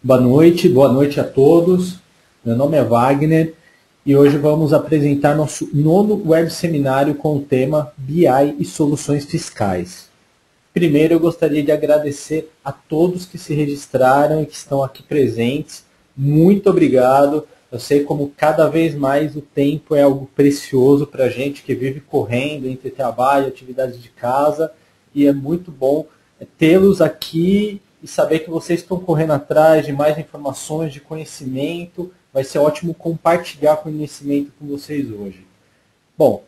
Boa noite a todos. Meu nome é Wagner e hoje vamos apresentar nosso nono web seminário com o tema BI e soluções fiscais. Primeiro, eu gostaria de agradecer a todos que se registraram e que estão aqui presentes. Muito obrigado. Eu sei como cada vez mais o tempo é algo precioso para a gente que vive correndo entre trabalho, atividades de casa, e é muito bom tê-los aqui e saber que vocês estão correndo atrás de mais informações, de conhecimento. Vai ser ótimo compartilhar conhecimento com vocês hoje. Bom,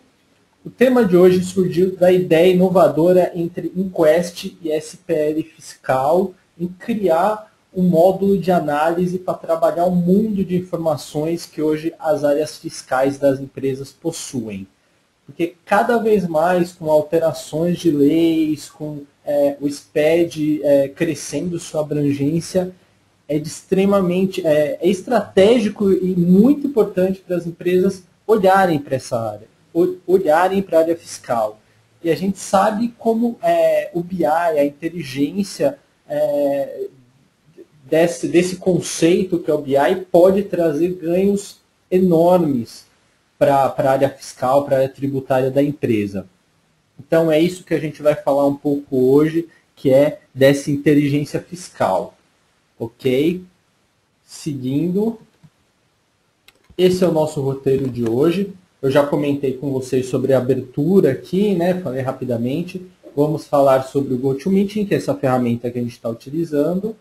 o tema de hoje surgiu da ideia inovadora entre inQuesti e SPL Fiscal em criar um módulo de análise para trabalhar o mundo de informações que hoje as áreas fiscais das empresas possuem. Porque cada vez mais, com alterações de leis, com o SPED crescendo sua abrangência, é estratégico e muito importante para as empresas olharem para essa área, olharem para a área fiscal. E a gente sabe como o BI, a inteligência desse conceito que é o BI, pode trazer ganhos enormes para a área fiscal, para a área tributária da empresa. Então é isso que a gente vai falar um pouco hoje, que é dessa inteligência fiscal. Ok? Seguindo, esse é o nosso roteiro de hoje. Eu já comentei com vocês sobre a abertura aqui, né? Falei rapidamente. Vamos falar sobre o GoToMeeting, que é essa ferramenta que a gente está utilizando,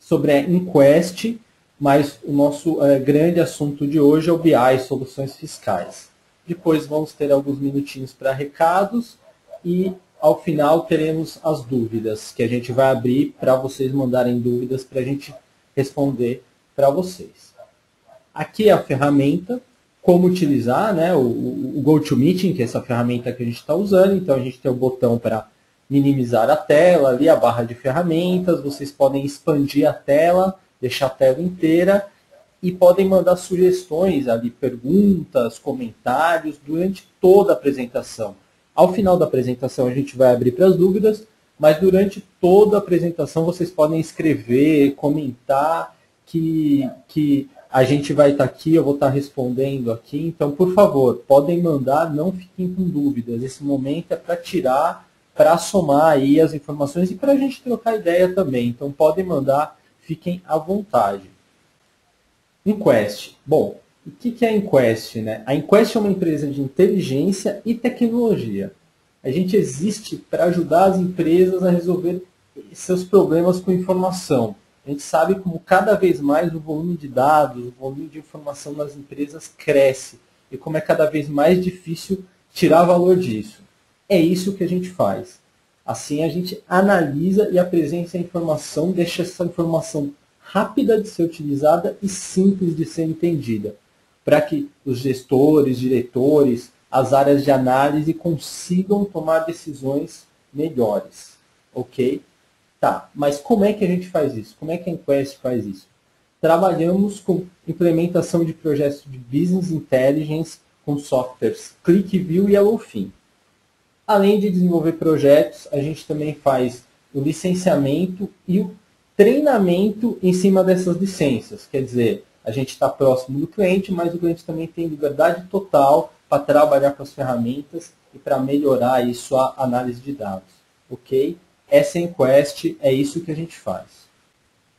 sobre a inQuesti, mas o nosso grande assunto de hoje é o BI e soluções fiscais. Depois vamos ter alguns minutinhos para recados e, ao final, teremos as dúvidas, que a gente vai abrir para vocês mandarem dúvidas para a gente responder para vocês. Aqui é a ferramenta, como utilizar, né, o GoToMeeting, que é essa ferramenta que a gente está usando. Então, a gente tem o botão para minimizar a tela, ali a barra de ferramentas, vocês podem expandir a tela, deixar a tela inteira e podem mandar sugestões ali, perguntas, comentários durante toda a apresentação. Ao final da apresentação a gente vai abrir para as dúvidas, mas durante toda a apresentação vocês podem escrever, comentar, que a gente vai estar aqui, eu vou estar respondendo aqui. Então, por favor, podem mandar, não fiquem com dúvidas. Esse momento é para tirar, para somar aí as informações e para a gente trocar ideia também. Então, podem mandar, fiquem à vontade. inQuesti. Bom, o que é a inQuesti, né? A inQuesti é uma empresa de inteligência e tecnologia. A gente existe para ajudar as empresas a resolver seus problemas com informação. A gente sabe como cada vez mais o volume de dados, o volume de informação das empresas cresce e como é cada vez mais difícil tirar valor disso. É isso que a gente faz. Assim, a gente analisa e apresenta a informação, deixa essa informação rápida de ser utilizada e simples de ser entendida, para que os gestores, diretores, as áreas de análise consigam tomar decisões melhores. Ok? Tá, mas como é que a gente faz isso? Como é que a inQuesti faz isso? Trabalhamos com implementação de projetos de Business Intelligence com softwares ClickView e Yellowfin. Além de desenvolver projetos, a gente também faz o licenciamento e o treinamento em cima dessas licenças. Quer dizer, a gente está próximo do cliente, mas o cliente também tem liberdade total para trabalhar com as ferramentas e para melhorar aí sua análise de dados. Ok? Essa é a inQuesti, é isso que a gente faz.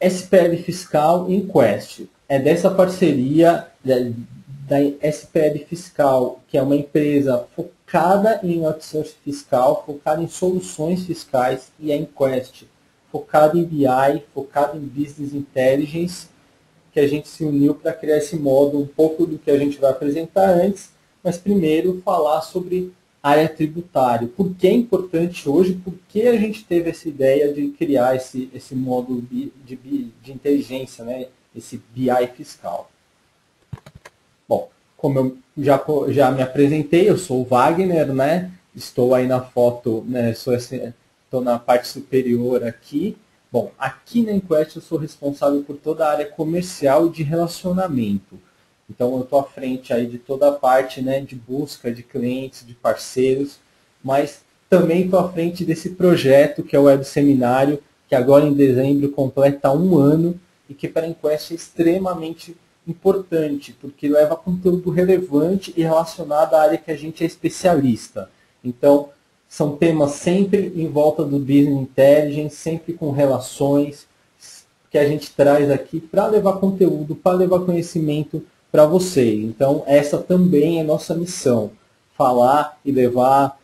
SPL Fiscal e inQuesti. É dessa parceria da SPL Fiscal, que é uma empresa focada em outsourcing fiscal, focada em soluções fiscais, e a inQuesti, focada em BI, focada em Business Intelligence, que a gente se uniu para criar esse módulo, um pouco do que a gente vai apresentar antes, mas primeiro falar sobre área tributária. Por que é importante hoje, por que a gente teve essa ideia de criar esse módulo de inteligência, né? Esse BI fiscal. Bom, como eu já me apresentei, eu sou o Wagner, né? Estou aí na foto, né? Estou na parte superior aqui. Bom, aqui na inQuesti eu sou responsável por toda a área comercial e de relacionamento. Então, eu estou à frente aí de toda a parte, né, de busca de clientes, de parceiros, mas também estou à frente desse projeto, que é o Web Seminário, que agora em dezembro completa um ano, e que para a inQuesti é extremamente importante, porque leva conteúdo relevante e relacionado à área que a gente é especialista. Então, são temas sempre em volta do Business Intelligence, sempre com relações que a gente traz aqui para levar conteúdo, para levar conhecimento para você. Então, essa também é nossa missão, falar e levar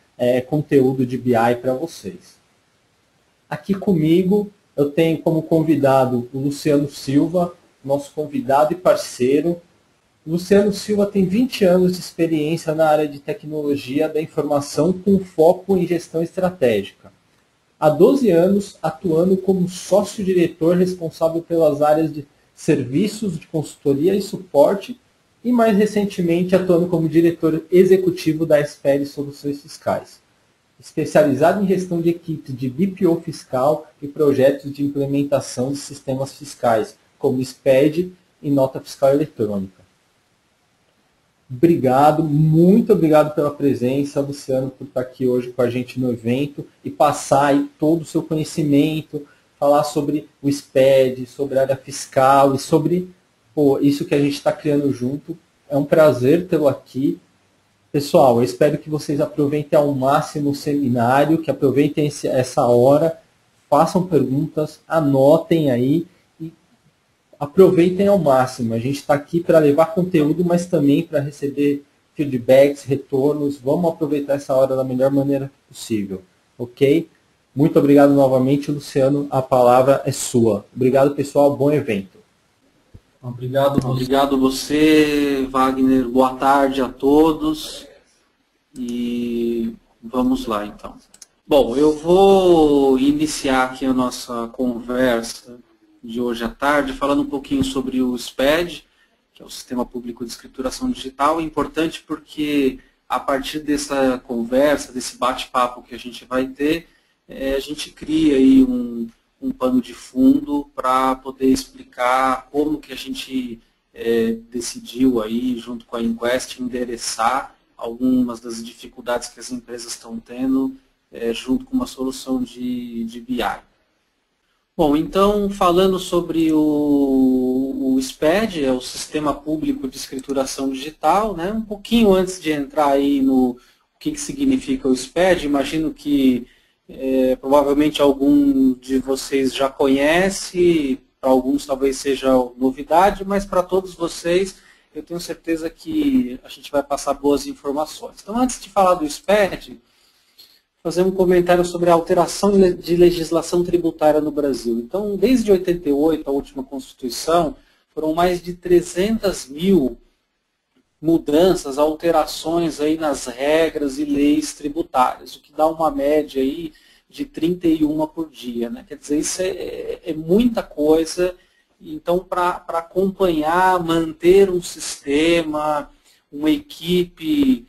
conteúdo de BI para vocês. Aqui comigo, eu tenho como convidado o Luciano Silva, nosso convidado e parceiro. O Luciano Silva tem 20 anos de experiência na área de tecnologia da informação com foco em gestão estratégica. Há 12 anos, atuando como sócio-diretor responsável pelas áreas de serviços de consultoria e suporte e, mais recentemente, atuando como diretor executivo da SPL Soluções Fiscais, especializado em gestão de equipe de BPO fiscal e projetos de implementação de sistemas fiscais, como SPED e nota fiscal eletrônica. Obrigado, muito obrigado pela presença, Luciano, por estar aqui hoje com a gente no evento e passar aí todo o seu conhecimento, falar sobre o SPED, sobre a área fiscal e sobre isso que a gente está criando junto. É um prazer tê-lo aqui. Pessoal, eu espero que vocês aproveitem ao máximo o seminário, que aproveitem essa hora, façam perguntas, anotem aí. Aproveitem ao máximo, a gente está aqui para levar conteúdo, mas também para receber feedbacks, retornos. Vamos aproveitar essa hora da melhor maneira possível, ok? Muito obrigado novamente, Luciano, a palavra é sua. Obrigado, pessoal, bom evento. Obrigado você, Wagner, boa tarde a todos e vamos lá então. Bom, eu vou iniciar aqui a nossa conversa de hoje à tarde, falando um pouquinho sobre o SPED, que é o Sistema Público de Escrituração Digital. É importante porque, a partir dessa conversa, desse bate-papo que a gente vai ter, a gente cria aí um pano de fundo para poder explicar como que a gente decidiu, aí, junto com a inQuesti, endereçar algumas das dificuldades que as empresas estão tendo junto com uma solução de BI. Bom, então, falando sobre o SPED, é o Sistema Público de Escrituração Digital, né? Um pouquinho antes de entrar aí no que significa o SPED, imagino que provavelmente algum de vocês já conhece, para alguns talvez seja novidade, mas para todos vocês eu tenho certeza que a gente vai passar boas informações. Então, antes de falar do SPED, fazer um comentário sobre a alteração de legislação tributária no Brasil. Então, desde 88, a última Constituição, foram mais de 300 mil mudanças, alterações aí nas regras e leis tributárias, o que dá uma média aí de 31 por dia, né? Quer dizer, isso é muita coisa. Então, para acompanhar, manter um sistema, uma equipe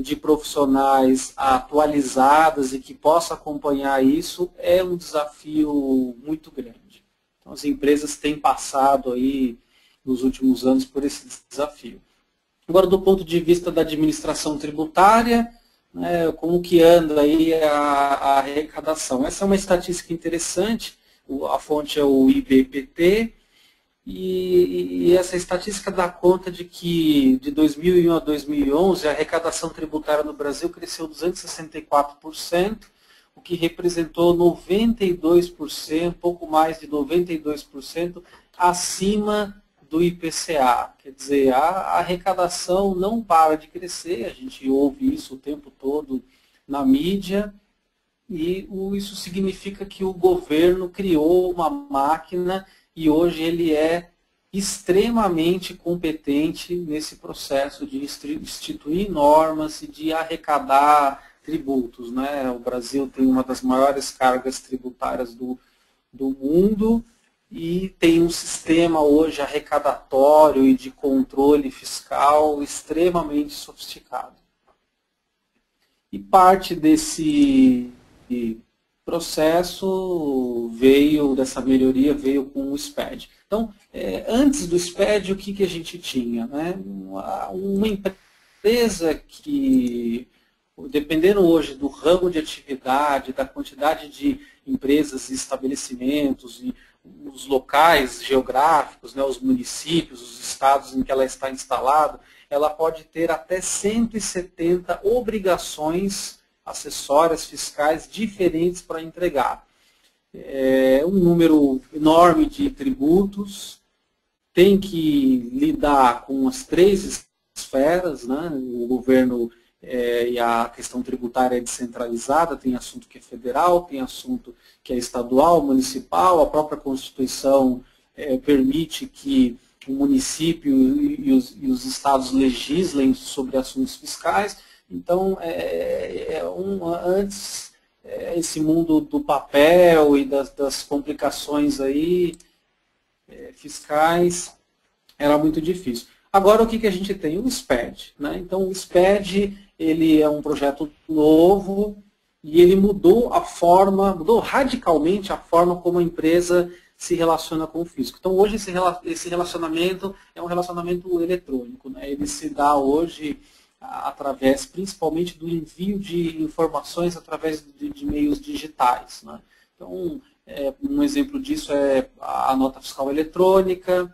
de profissionais atualizadas e que possa acompanhar isso, é um desafio muito grande. Então, as empresas têm passado aí, nos últimos anos, por esse desafio. Agora, do ponto de vista da administração tributária, né, como que anda aí a arrecadação? Essa é uma estatística interessante, a fonte é o IBPT, e essa estatística dá conta de que de 2001 a 2011 a arrecadação tributária no Brasil cresceu 264%, o que representou 92%, pouco mais de 92% acima do IPCA. Quer dizer, a arrecadação não para de crescer, a gente ouve isso o tempo todo na mídia, e isso significa que o governo criou uma máquina e hoje ele é extremamente competente nesse processo de instituir normas e de arrecadar tributos, né? O Brasil tem uma das maiores cargas tributárias do mundo e tem um sistema hoje arrecadatório e de controle fiscal extremamente sofisticado. E parte desse processo dessa melhoria veio com o SPED. Então, antes do SPED, o que a gente tinha, né? Uma empresa que, dependendo hoje do ramo de atividade, da quantidade de empresas e estabelecimentos e os locais geográficos, né, os municípios, os estados em que ela está instalada, ela pode ter até 170 obrigações acessórias fiscais diferentes para entregar. É um número enorme de tributos, tem que lidar com as três esferas, né? O governo e a questão tributária é descentralizada, tem assunto que é federal, tem assunto que é estadual, municipal, a própria Constituição permite que o município e os estados legislem sobre assuntos fiscais, então esse mundo do papel e das complicações aí, fiscais, era muito difícil. Agora o que a gente tem? O SPED, né? Então o SPED, ele é um projeto novo e ele mudou radicalmente a forma como a empresa se relaciona com o fisco. Então hoje esse relacionamento é um relacionamento eletrônico, né? Ele se dá hoje através, principalmente, do envio de informações através de meios digitais, né? Então, um exemplo disso é a nota fiscal eletrônica,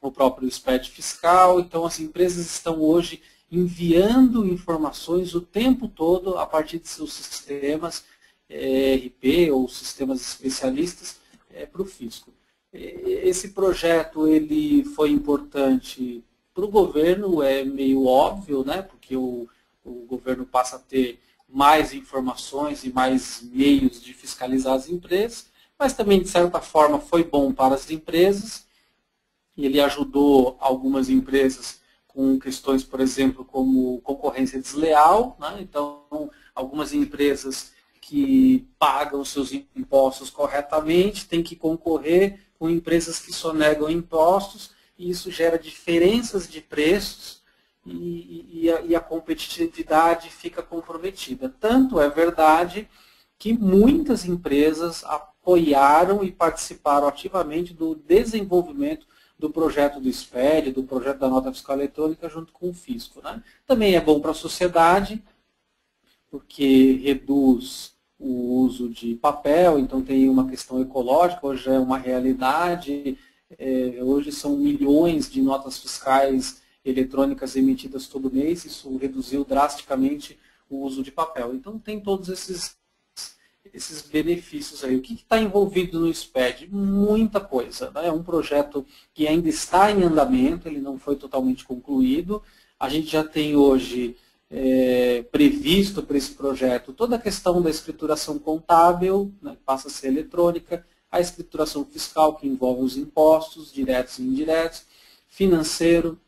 o próprio SPED fiscal. Então, as empresas estão hoje enviando informações o tempo todo a partir de seus sistemas ERP ou sistemas especialistas para o fisco. Esse projeto ele foi importante para o governo, é meio óbvio, né? Porque o governo passa a ter mais informações e mais meios de fiscalizar as empresas, mas também, de certa forma, foi bom para as empresas. Ele ajudou algumas empresas com questões, por exemplo, como concorrência desleal, né? Então, algumas empresas que pagam seus impostos corretamente têm que concorrer com empresas que sonegam impostos, e isso gera diferenças de preços e a competitividade fica comprometida. Tanto é verdade que muitas empresas apoiaram e participaram ativamente do desenvolvimento do projeto do SPED, do projeto da nota fiscal eletrônica junto com o fisco, né? Também é bom para a sociedade, porque reduz o uso de papel, então tem uma questão ecológica, hoje é uma realidade. Hoje são milhões de notas fiscais eletrônicas emitidas todo mês, isso reduziu drasticamente o uso de papel. Então tem todos esses benefícios aí. O que está envolvido no SPED? Muita coisa, né? É um projeto que ainda está em andamento, ele não foi totalmente concluído. A gente já tem hoje previsto para esse projeto toda a questão da escrituração contábil, né, que passa a ser eletrônica, a escrituração fiscal, que envolve os impostos, diretos e indiretos, financeiro,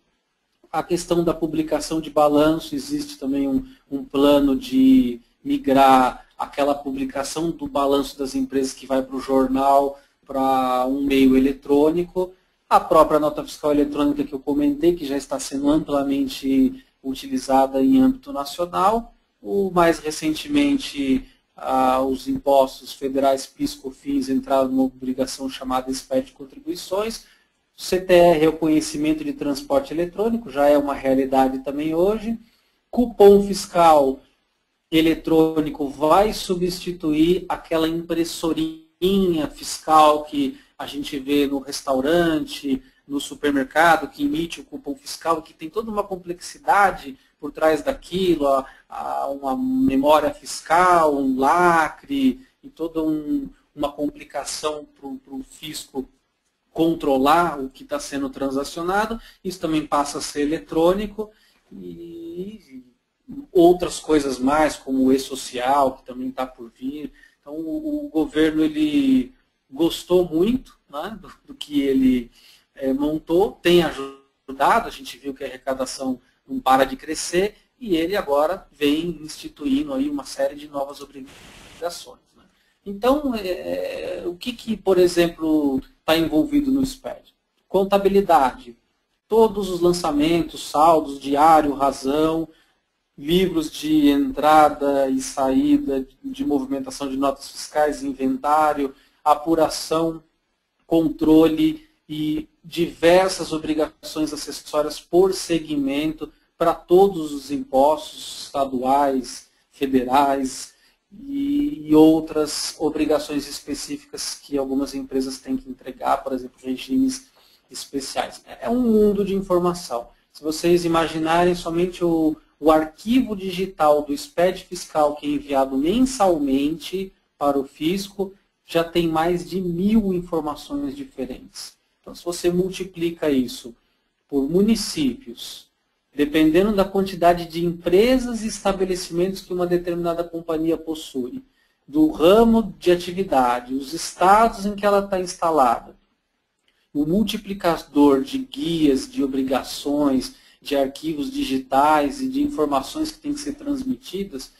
a questão da publicação de balanço, existe também um plano de migrar aquela publicação do balanço das empresas que vai para o jornal, para um meio eletrônico, a própria nota fiscal eletrônica que eu comentei, que já está sendo amplamente utilizada em âmbito nacional, o mais recentemente... os impostos federais, Fisco, FINS, entraram numa obrigação chamada SPED de contribuições. O CTR é o conhecimento de transporte eletrônico, já é uma realidade também hoje. Cupom fiscal eletrônico vai substituir aquela impressorinha fiscal que a gente vê no restaurante, no supermercado, que emite o cupom fiscal, que tem toda uma complexidade por trás daquilo, uma memória fiscal, um lacre, e toda uma complicação para o fisco controlar o que está sendo transacionado. Isso também passa a ser eletrônico, e outras coisas mais, como o e-social, que também está por vir. Então, o governo ele gostou muito, né, do que ele montou, tem ajudado, a gente viu que a arrecadação não para de crescer, e ele agora vem instituindo aí uma série de novas obrigações, né? Então, o que, por exemplo, está envolvido no SPED? Contabilidade. Todos os lançamentos, saldos, diário, razão, livros de entrada e saída, de movimentação de notas fiscais, inventário, apuração, controle e diversas obrigações acessórias por segmento para todos os impostos estaduais, federais, e outras obrigações específicas que algumas empresas têm que entregar, por exemplo, regimes especiais. É um mundo de informação. Se vocês imaginarem somente o arquivo digital do SPED fiscal que é enviado mensalmente para o fisco, já tem mais de 1000 informações diferentes. Então, se você multiplica isso por municípios, dependendo da quantidade de empresas e estabelecimentos que uma determinada companhia possui, do ramo de atividade, os estados em que ela está instalada, o multiplicador de guias, de obrigações, de arquivos digitais e de informações que têm que ser transmitidas,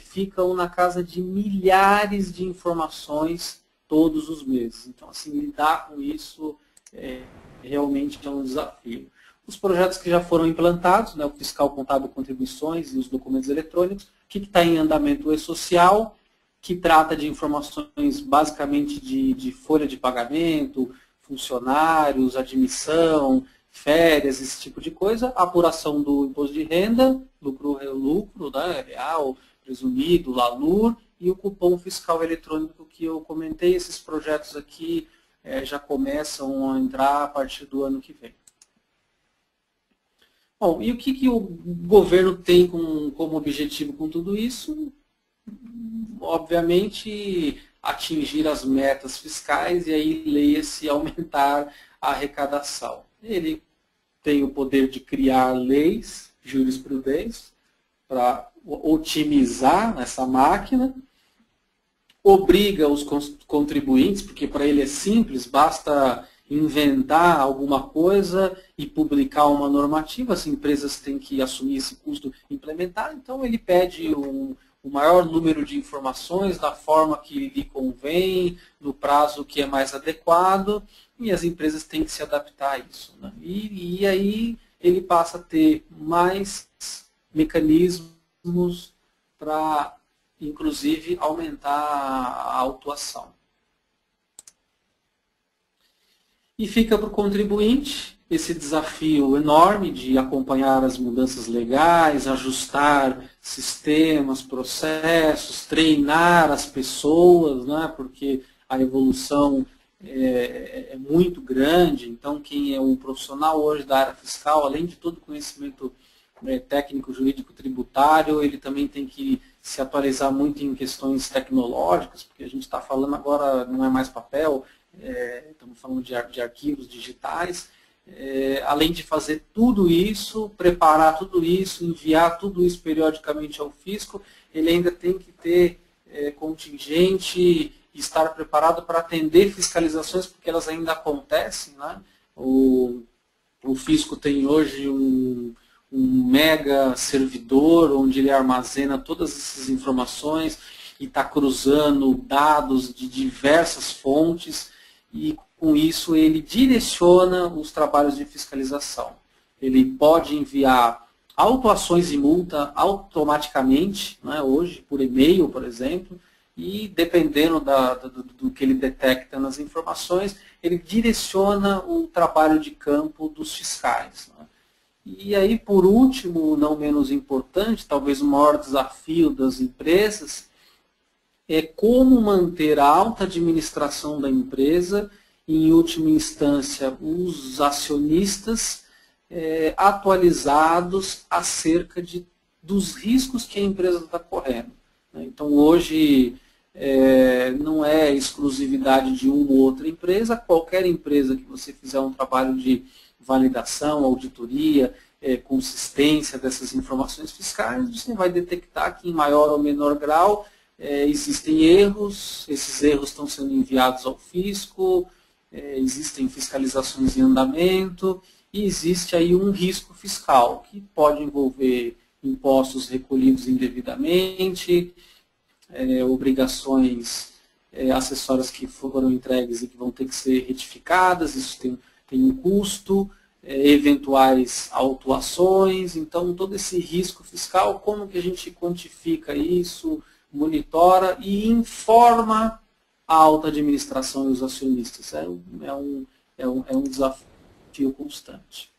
ficam na casa de milhares de informações todos os meses. Então, assim, lidar com isso realmente é um desafio. Os projetos que já foram implantados, né, o fiscal contábil contribuições e os documentos eletrônicos, o que está em andamento é social, que trata de informações basicamente de folha de pagamento, funcionários, admissão, férias, esse tipo de coisa, apuração do imposto de renda, lucro, né, real, presumido, LALUR, e o cupom fiscal eletrônico que eu comentei. Esses projetos aqui já começam a entrar a partir do ano que vem. Bom, e o que o governo tem como objetivo com tudo isso? Obviamente, atingir as metas fiscais, e aí leia-se aumentar a arrecadação. Ele tem o poder de criar leis, jurisprudência, para otimizar essa máquina, obriga os contribuintes, porque para ele é simples, basta inventar alguma coisa e publicar uma normativa, as empresas têm que assumir esse custo e implementar, então ele pede o maior número de informações da forma que lhe convém, no prazo que é mais adequado, e as empresas têm que se adaptar a isso, né? E aí ele passa a ter mais mecanismos para, inclusive, aumentar a autuação. E fica para o contribuinte esse desafio enorme de acompanhar as mudanças legais, ajustar sistemas, processos, treinar as pessoas, né? Porque a evolução é muito grande. Então, quem é um profissional hoje da área fiscal, além de todo o conhecimento técnico, jurídico, tributário, ele também tem que se atualizar muito em questões tecnológicas, porque a gente está falando agora, não é mais papel, estamos falando de arquivos digitais, além de fazer tudo isso, preparar tudo isso, enviar tudo isso periodicamente ao fisco, ele ainda tem que ter contingente, estar preparado para atender fiscalizações, porque elas ainda acontecem, né? O fisco tem hoje um mega servidor, onde ele armazena todas essas informações e está cruzando dados de diversas fontes, e com isso ele direciona os trabalhos de fiscalização. Ele pode enviar autuações e multa automaticamente, né, hoje, por e-mail, por exemplo, e dependendo do que ele detecta nas informações, ele direciona o trabalho de campo dos fiscais, né? E aí, por último, não menos importante, talvez o maior desafio das empresas, é como manter a alta administração da empresa, e, em última instância, os acionistas atualizados acerca dos riscos que a empresa está correndo. Então, hoje, não é exclusividade de uma ou outra empresa, qualquer empresa que você fizer um trabalho de validação, auditoria, consistência dessas informações fiscais, você vai detectar que em maior ou menor grau existem erros, esses erros estão sendo enviados ao fisco, existem fiscalizações em andamento, e existe aí um risco fiscal, que pode envolver impostos recolhidos indevidamente, obrigações acessórias que foram entregues e que vão ter que ser retificadas, isso tem um custo, eventuais autuações. Então, todo esse risco fiscal, como que a gente quantifica isso, monitora e informa a alta administração e os acionistas. É um desafio constante.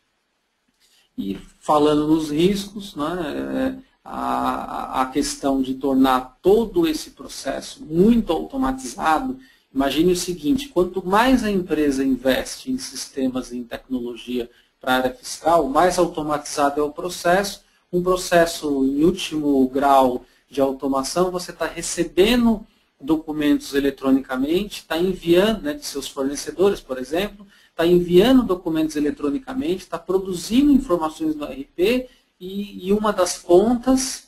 E falando nos riscos, né, a questão de tornar todo esse processo muito automatizado. Imagine o seguinte, quanto mais a empresa investe em sistemas e em tecnologia para a área fiscal, mais automatizado é o processo. Um processo em último grau de automação, você está recebendo documentos eletronicamente, está enviando, né, de seus fornecedores, por exemplo, está enviando documentos eletronicamente, está produzindo informações no ERP, e uma das pontas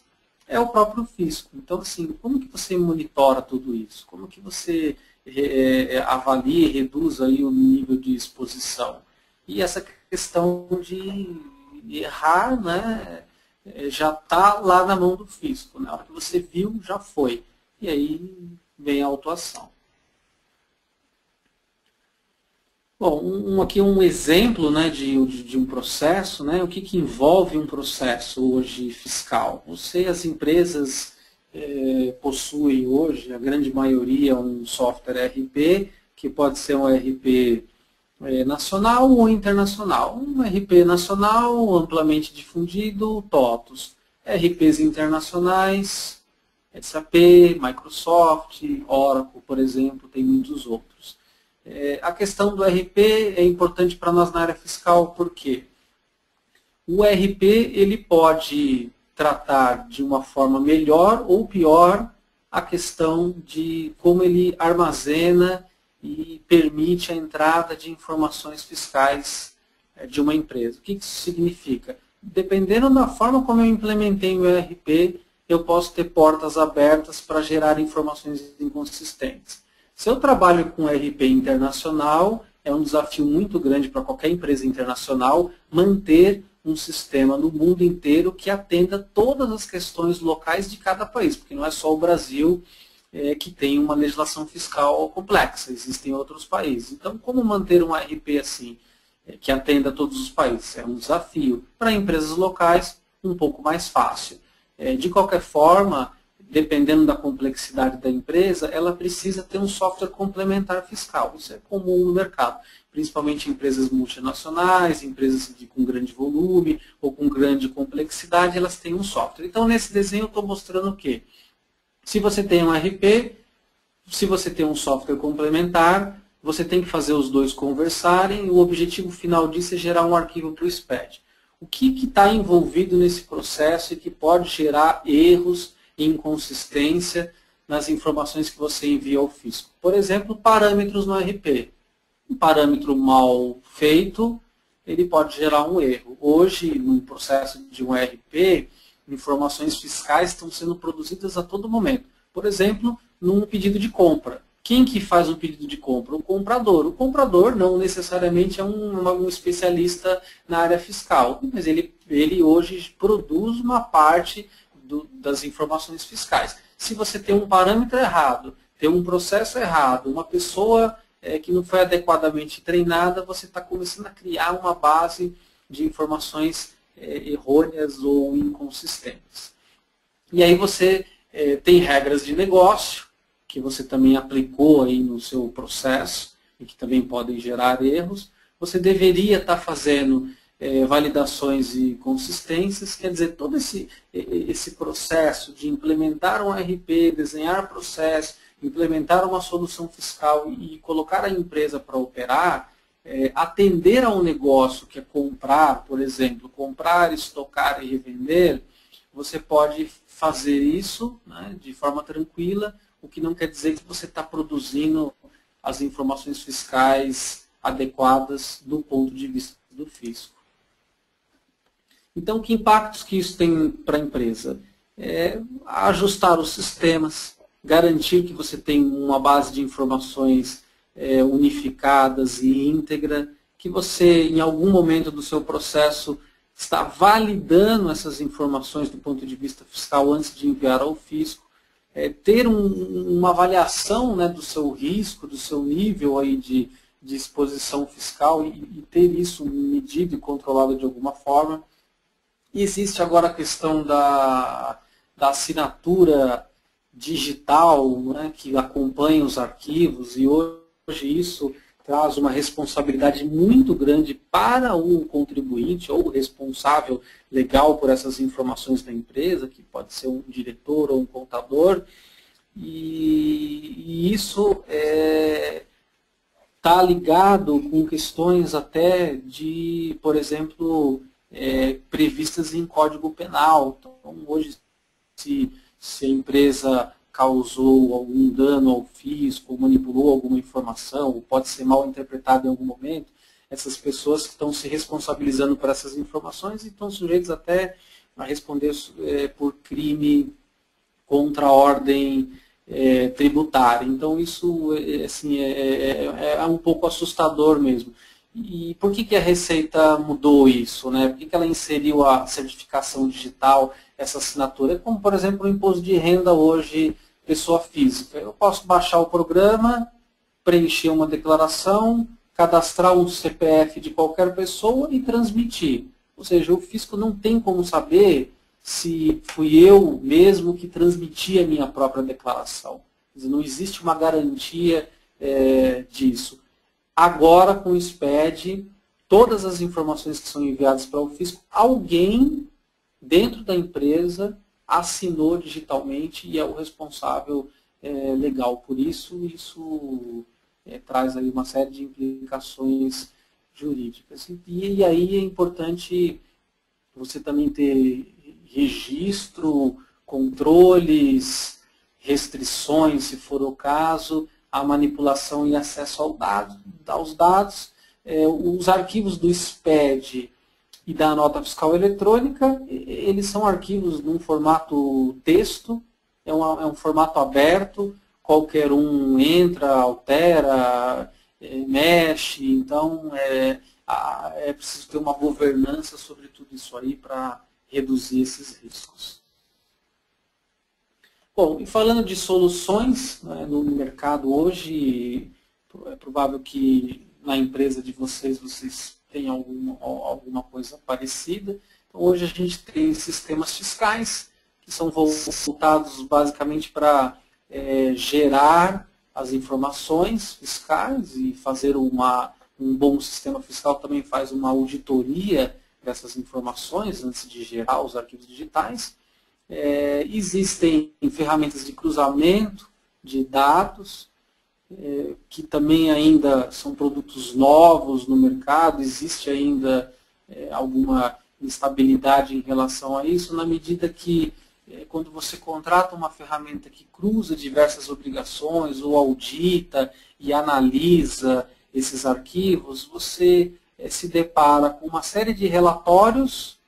é o próprio fisco. Então, assim, como que você monitora tudo isso? Como que você avalia e reduz aí o nível de exposição? E essa questão de errar, né, já está lá na mão do fisco. Na hora que você viu, já foi. E aí vem a autuação. Bom, aqui um exemplo, né, de um processo, né, o que envolve um processo hoje fiscal? As empresas possuem hoje, a grande maioria, um software ERP, que pode ser um ERP nacional ou internacional. Um ERP nacional, amplamente difundido, TOTVS. ERPs internacionais, SAP, Microsoft, Oracle, por exemplo, tem muitos outros. A questão do ERP é importante para nós na área fiscal, por quê? O ERP ele pode tratar de uma forma melhor ou pior a questão de como ele armazena e permite a entrada de informações fiscais de uma empresa. O que isso significa? Dependendo da forma como eu implementei o ERP, eu posso ter portas abertas para gerar informações inconsistentes. Se eu trabalho com ERP internacional, é um desafio muito grande para qualquer empresa internacional manter um sistema no mundo inteiro que atenda todas as questões locais de cada país, porque não é só o Brasil que tem uma legislação fiscal complexa, existem outros países. Então, como manter um ERP assim, que atenda todos os países? É um desafio. Para empresas locais, um pouco mais fácil. De qualquer forma, dependendo da complexidade da empresa, ela precisa ter um software complementar fiscal. Isso é comum no mercado, principalmente empresas multinacionais, empresas com grande volume ou com grande complexidade, elas têm um software. Então, nesse desenho eu estou mostrando o quê? Se você tem um ERP, se você tem um software complementar, você tem que fazer os dois conversarem. O objetivo final disso é gerar um arquivo para o SPED. O que está envolvido nesse processo e que pode gerar erros, inconsistência nas informações que você envia ao fisco? Por exemplo, parâmetros no ERP. Um parâmetro mal feito, ele pode gerar um erro. Hoje, no processo de um ERP, informações fiscais estão sendo produzidas a todo momento. Por exemplo, num pedido de compra. Quem que faz o pedido de compra? O comprador. O comprador não necessariamente é um especialista na área fiscal, mas ele hoje produz uma parte das informações fiscais. Se você tem um parâmetro errado, tem um processo errado, uma pessoa que não foi adequadamente treinada, você está começando a criar uma base de informações errôneas ou inconsistentes. E aí você tem regras de negócio, que você também aplicou aí no seu processo, e que também podem gerar erros. Você deveria estar fazendo validações e consistências, quer dizer, todo esse processo de implementar um ERP, desenhar processo, implementar uma solução fiscal e colocar a empresa para operar, atender a um negócio que é comprar, por exemplo, comprar, estocar e revender, você pode fazer isso, né, de forma tranquila, o que não quer dizer que você está produzindo as informações fiscais adequadas do ponto de vista do fisco. Então, que impactos que isso tem para a empresa? Ajustar os sistemas, garantir que você tem uma base de informações unificadas e íntegra, que você, em algum momento do seu processo, está validando essas informações do ponto de vista fiscal antes de enviar ao fisco, ter uma avaliação, né, do seu risco, do seu nível aí de exposição fiscal e ter isso medido e controlado de alguma forma. E existe agora a questão da assinatura digital, né, que acompanha os arquivos, e hoje isso traz uma responsabilidade muito grande para o contribuinte ou responsável legal por essas informações da empresa, que pode ser um diretor ou um contador, e isso está ligado com questões até de, por exemplo, previstas em código penal. Então, hoje, se a empresa causou algum dano ao fisco, manipulou alguma informação, ou pode ser mal interpretada em algum momento, essas pessoas que estão se responsabilizando por essas informações e estão sujeitos até a responder por crime contra a ordem tributária. Então, isso assim, é um pouco assustador mesmo. E por que a Receita mudou isso, né? Por que ela inseriu a certificação digital, essa assinatura? Como, por exemplo, o imposto de renda hoje, pessoa física. Eu posso baixar o programa, preencher uma declaração, cadastrar um CPF de qualquer pessoa e transmitir. Ou seja, o fisco não tem como saber se fui eu mesmo que transmiti a minha própria declaração. Quer dizer, não existe uma garantia disso. Agora, com o SPED, todas as informações que são enviadas para o fisco, alguém dentro da empresa assinou digitalmente e é o responsável legal por isso. Isso traz aí uma série de implicações jurídicas. E aí é importante você também ter registro, controles, restrições, se for o caso, a manipulação e acesso aos dados. Os arquivos do SPED e da nota fiscal eletrônica, eles são arquivos num formato texto, é um formato aberto, qualquer um entra, altera, mexe. Então, é preciso ter uma governança sobre tudo isso aí para reduzir esses riscos. Bom, e falando de soluções, né, no mercado hoje, é provável que na empresa de vocês tenham alguma coisa parecida. Então, hoje a gente tem sistemas fiscais, que são voltados basicamente para gerar as informações fiscais e fazer um bom sistema fiscal também faz uma auditoria dessas informações antes de gerar os arquivos digitais. Existem ferramentas de cruzamento de dados, que também ainda são produtos novos no mercado, existe ainda alguma instabilidade em relação a isso, na medida que quando você contrata uma ferramenta que cruza diversas obrigações ou audita e analisa esses arquivos, você se depara com uma série de relatórios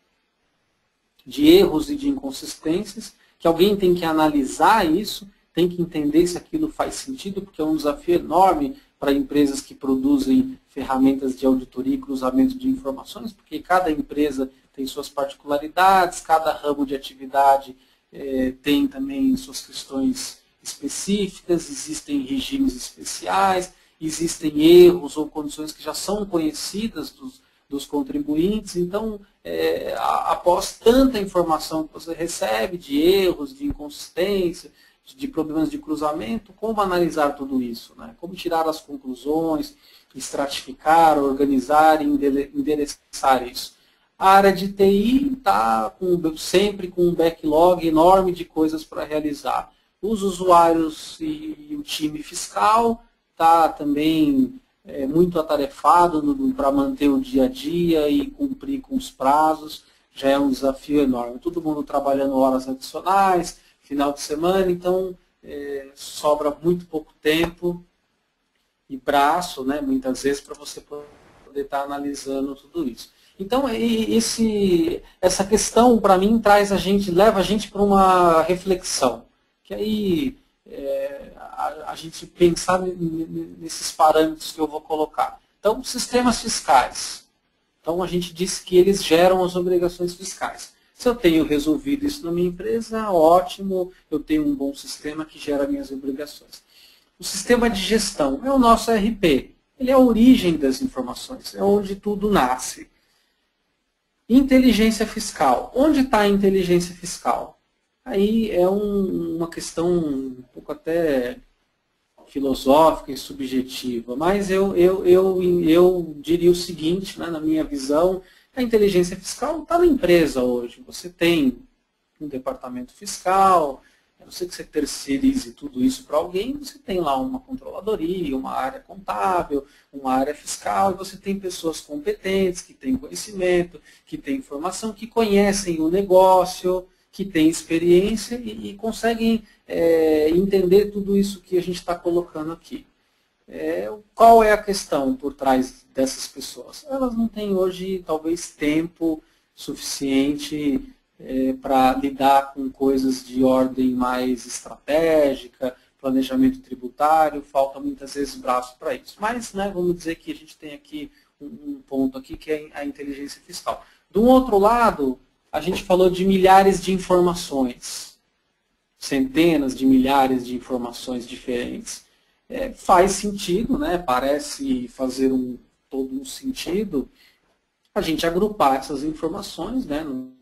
de erros e de inconsistências, que alguém tem que analisar isso, tem que entender se aquilo faz sentido, porque é um desafio enorme para empresas que produzem ferramentas de auditoria e cruzamento de informações, porque cada empresa tem suas particularidades, cada ramo de atividade tem também suas questões específicas, existem regimes especiais, existem erros ou condições que já são conhecidas dos contribuintes. Então, após tanta informação que você recebe de erros, de inconsistência, de problemas de cruzamento, como analisar tudo isso, né? Como tirar as conclusões, estratificar, organizar e endereçar isso. A área de TI está sempre com um backlog enorme de coisas para realizar. Os usuários e o time fiscal está também muito atarefado para manter o dia a dia e cumprir com os prazos, já é um desafio enorme. Todo mundo trabalhando horas adicionais, final de semana, então sobra muito pouco tempo e braço, né, muitas vezes, para você poder estar analisando tudo isso. Então, essa questão, para mim, leva a gente para uma reflexão, que aí a gente pensar nesses parâmetros que eu vou colocar. Então, sistemas fiscais. Então, a gente disse que eles geram as obrigações fiscais. Se eu tenho resolvido isso na minha empresa, ótimo, eu tenho um bom sistema que gera minhas obrigações. O sistema de gestão é o nosso ERP. Ele é a origem das informações, é onde tudo nasce. Inteligência fiscal. Onde está a inteligência fiscal? Aí é uma questão um pouco até filosófica e subjetiva, mas eu diria o seguinte, né, na minha visão, a inteligência fiscal está na empresa hoje. Você tem um departamento fiscal, a não ser que você terceirize tudo isso para alguém, você tem lá uma controladoria, uma área contábil, uma área fiscal, e você tem pessoas competentes, que têm conhecimento, que têm informação, que conhecem o negócio, que têm experiência e conseguem entender tudo isso que a gente está colocando aqui. Qual é a questão por trás dessas pessoas? Elas não têm hoje, talvez, tempo suficiente para lidar com coisas de ordem mais estratégica, planejamento tributário, falta muitas vezes braço para isso. Mas, né, vamos dizer que a gente tem aqui um ponto aqui que é a inteligência fiscal. Do outro lado, a gente falou de milhares de informações, centenas de milhares de informações diferentes. Faz sentido, né? Parece fazer todo um sentido a gente agrupar essas informações, né, num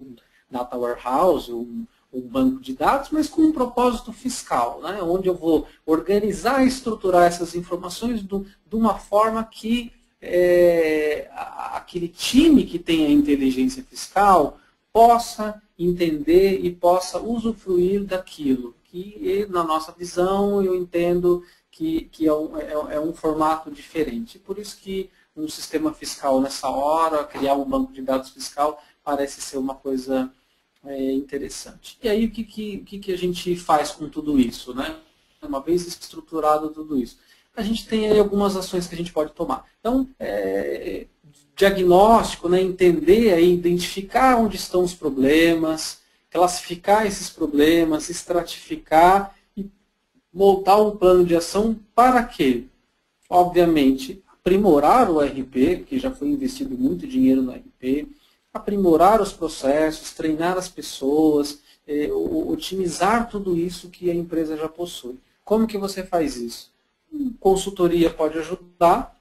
data warehouse, um banco de dados, mas com um propósito fiscal, né, onde eu vou organizar e estruturar essas informações de uma forma que aquele time que tem a inteligência fiscal possa entender e possa usufruir daquilo, que na nossa visão eu entendo que é um formato diferente. Por isso que um sistema fiscal nessa hora, criar um banco de dados fiscal, parece ser uma coisa interessante. E aí o que a gente faz com tudo isso, né? Uma vez estruturado tudo isso, a gente tem aí algumas ações que a gente pode tomar. Então, diagnóstico, né? Entender, aí, identificar onde estão os problemas, classificar esses problemas, estratificar e montar um plano de ação para quê? Obviamente, aprimorar o ERP, que já foi investido muito dinheiro no ERP, aprimorar os processos, treinar as pessoas, otimizar tudo isso que a empresa já possui. Como que você faz isso? Consultoria pode ajudar,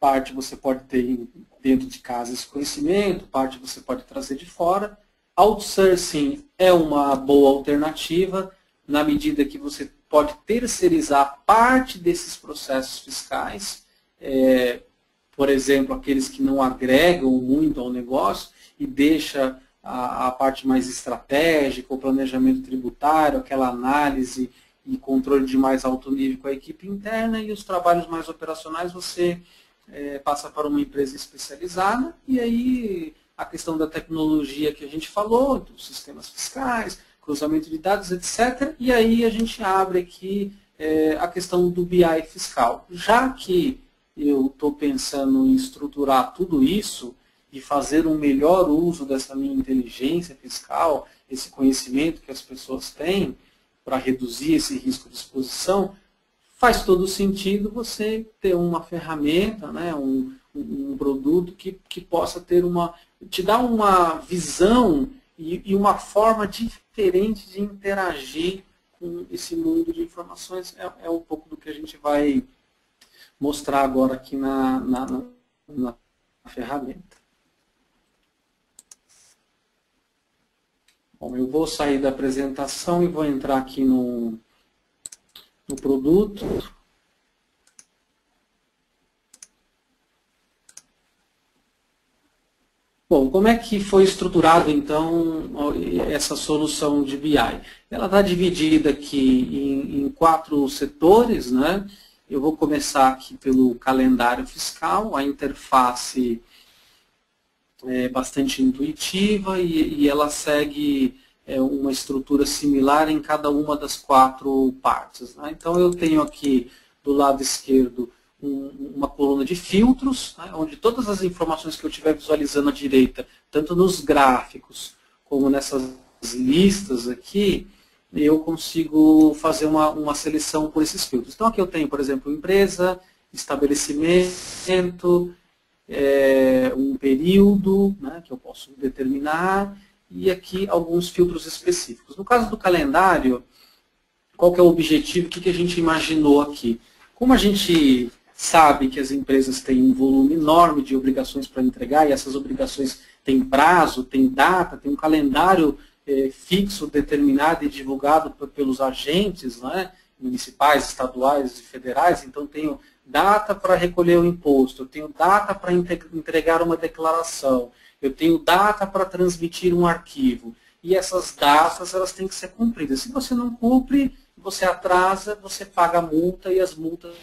parte você pode ter dentro de casa esse conhecimento, parte você pode trazer de fora. Outsourcing é uma boa alternativa, na medida que você pode terceirizar parte desses processos fiscais, por exemplo, aqueles que não agregam muito ao negócio e deixa a parte mais estratégica, o planejamento tributário, aquela análise e controle de mais alto nível com a equipe interna, e os trabalhos mais operacionais você passa para uma empresa especializada. E aí a questão da tecnologia que a gente falou, dos sistemas fiscais, cruzamento de dados, etc. E aí a gente abre aqui a questão do BI fiscal. Já que eu estou pensando em estruturar tudo isso e fazer um melhor uso dessa minha inteligência fiscal, esse conhecimento que as pessoas têm para reduzir esse risco de exposição, faz todo sentido você ter uma ferramenta, né, um produto que possa ter te dar uma visão e uma forma diferente de interagir com esse mundo de informações. É um pouco do que a gente vai mostrar agora aqui na ferramenta. Bom, eu vou sair da apresentação e vou entrar aqui no produto. Bom, como é que foi estruturado, então, essa solução de BI? Ela está dividida aqui em quatro setores, né? Eu vou começar aqui pelo calendário fiscal, a interface é bastante intuitiva e ela segue uma estrutura similar em cada uma das quatro partes, né? Então eu tenho aqui do lado esquerdo uma coluna de filtros, né, onde todas as informações que eu estiver visualizando à direita, tanto nos gráficos como nessas listas aqui, eu consigo fazer uma seleção por esses filtros. Então aqui eu tenho, por exemplo, empresa, estabelecimento, um período, né, que eu posso determinar, e aqui alguns filtros específicos. No caso do calendário, qual que é o objetivo, o que a gente imaginou aqui? Como a gente sabe que as empresas têm um volume enorme de obrigações para entregar, e essas obrigações têm prazo, têm data, têm um calendário fixo, determinado e divulgado pelos agentes, né? municipais, estaduais e federais, então tenho data para recolher o imposto, eu tenho data para entregar uma declaração, eu tenho data para transmitir um arquivo. E essas datas elas têm que ser cumpridas. Se você não cumpre, você atrasa, você paga a multa e as multas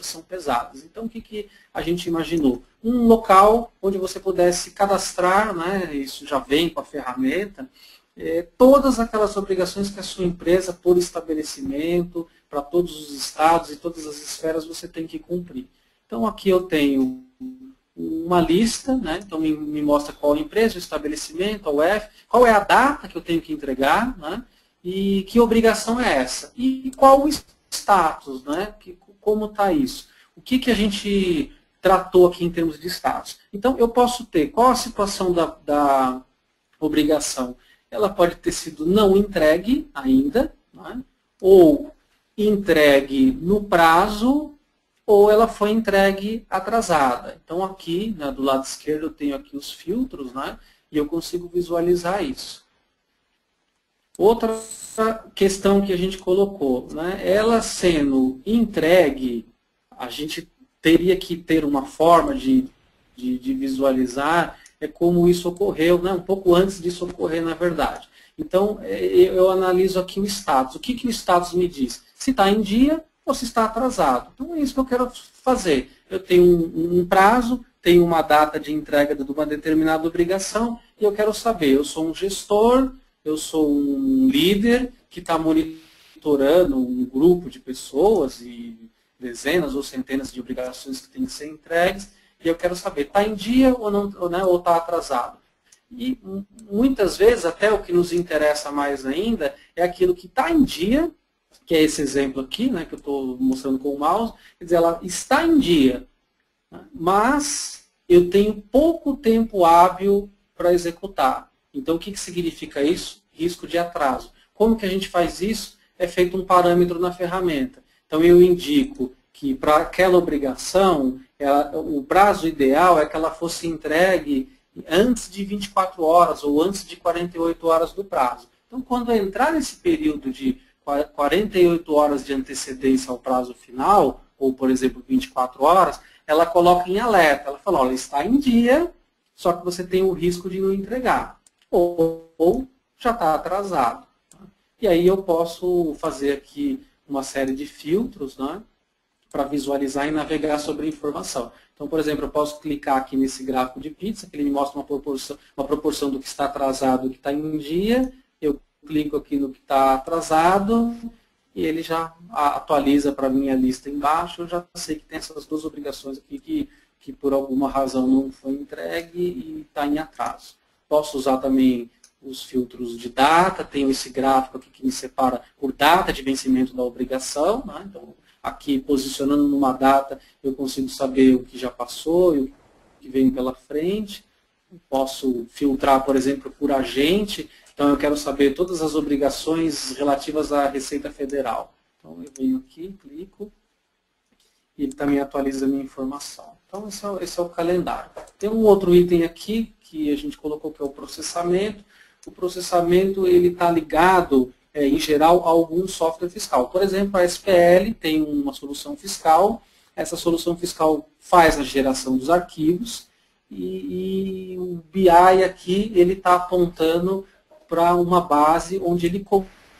são pesadas. Então, o que, que a gente imaginou? Um local onde você pudesse cadastrar, né, isso já vem com a ferramenta, todas aquelas obrigações que a sua empresa, por estabelecimento, para todos os estados e todas as esferas, você tem que cumprir. Então, aqui eu tenho uma lista, né? Então me mostra qual a empresa, o estabelecimento, a UF, qual é a data que eu tenho que entregar, né? E que obrigação é essa. E qual o status, né? Como está isso. O que, que a gente tratou aqui em termos de status. Então eu posso ter, qual a situação da obrigação? Ela pode ter sido não entregue ainda, né? Ou entregue no prazo, ou ela foi entregue atrasada. Então aqui, né, do lado esquerdo, eu tenho aqui os filtros, né, e eu consigo visualizar isso. Outra questão que a gente colocou, né, ela sendo entregue, a gente teria que ter uma forma de visualizar como isso ocorreu, né, um pouco antes disso ocorrer, na verdade. Então eu analiso aqui o status. O que, que o status me diz? Se está em dia, ou se está atrasado. Então é isso que eu quero fazer. Eu tenho um prazo, tenho uma data de entrega de uma determinada obrigação e eu quero saber, eu sou um gestor, eu sou um líder que está monitorando um grupo de pessoas e dezenas ou centenas de obrigações que têm que ser entregues e eu quero saber, está em dia ou não, né, ou está atrasado. E muitas vezes, até o que nos interessa mais ainda, é aquilo que está em dia, que é esse exemplo aqui, né, que eu estou mostrando com o mouse, quer dizer, ela está em dia, né, mas eu tenho pouco tempo hábil para executar. Então, o que, que significa isso? Risco de atraso. Como que a gente faz isso? É feito um parâmetro na ferramenta. Então, eu indico que para aquela obrigação, o prazo ideal é que ela fosse entregue antes de 24 horas ou antes de 48 horas do prazo. Então, quando entrar nesse período de 48 horas de antecedência ao prazo final, ou, por exemplo, 24 horas, ela coloca em alerta. Ela fala, olha, está em dia, só que você tem o risco de não entregar. Ou já está atrasado. E aí eu posso fazer aqui uma série de filtros, né, para visualizar e navegar sobre a informação. Então, por exemplo, eu posso clicar aqui nesse gráfico de pizza, que ele me mostra uma proporção do que está atrasado e do que está em dia. Eu clico aqui no que está atrasado e ele já atualiza para a minha lista embaixo. Eu já sei que tem essas duas obrigações aqui que por alguma razão não foi entregue e está em atraso. Posso usar também os filtros de data. Tenho esse gráfico aqui que me separa por data de vencimento da obrigação, né? Então, aqui posicionando numa data, eu consigo saber o que já passou e o que vem pela frente. Posso filtrar, por exemplo, por agente. Então, eu quero saber todas as obrigações relativas à Receita Federal. Então, eu venho aqui, clico, e ele também atualiza a minha informação. Então, esse é o calendário. Tem um outro item aqui, que a gente colocou, que é o processamento. O processamento, ele está ligado, em geral, a algum software fiscal. Por exemplo, a SPL tem uma solução fiscal. Essa solução fiscal faz a geração dos arquivos. E o BI aqui, ele está apontando para uma base onde ele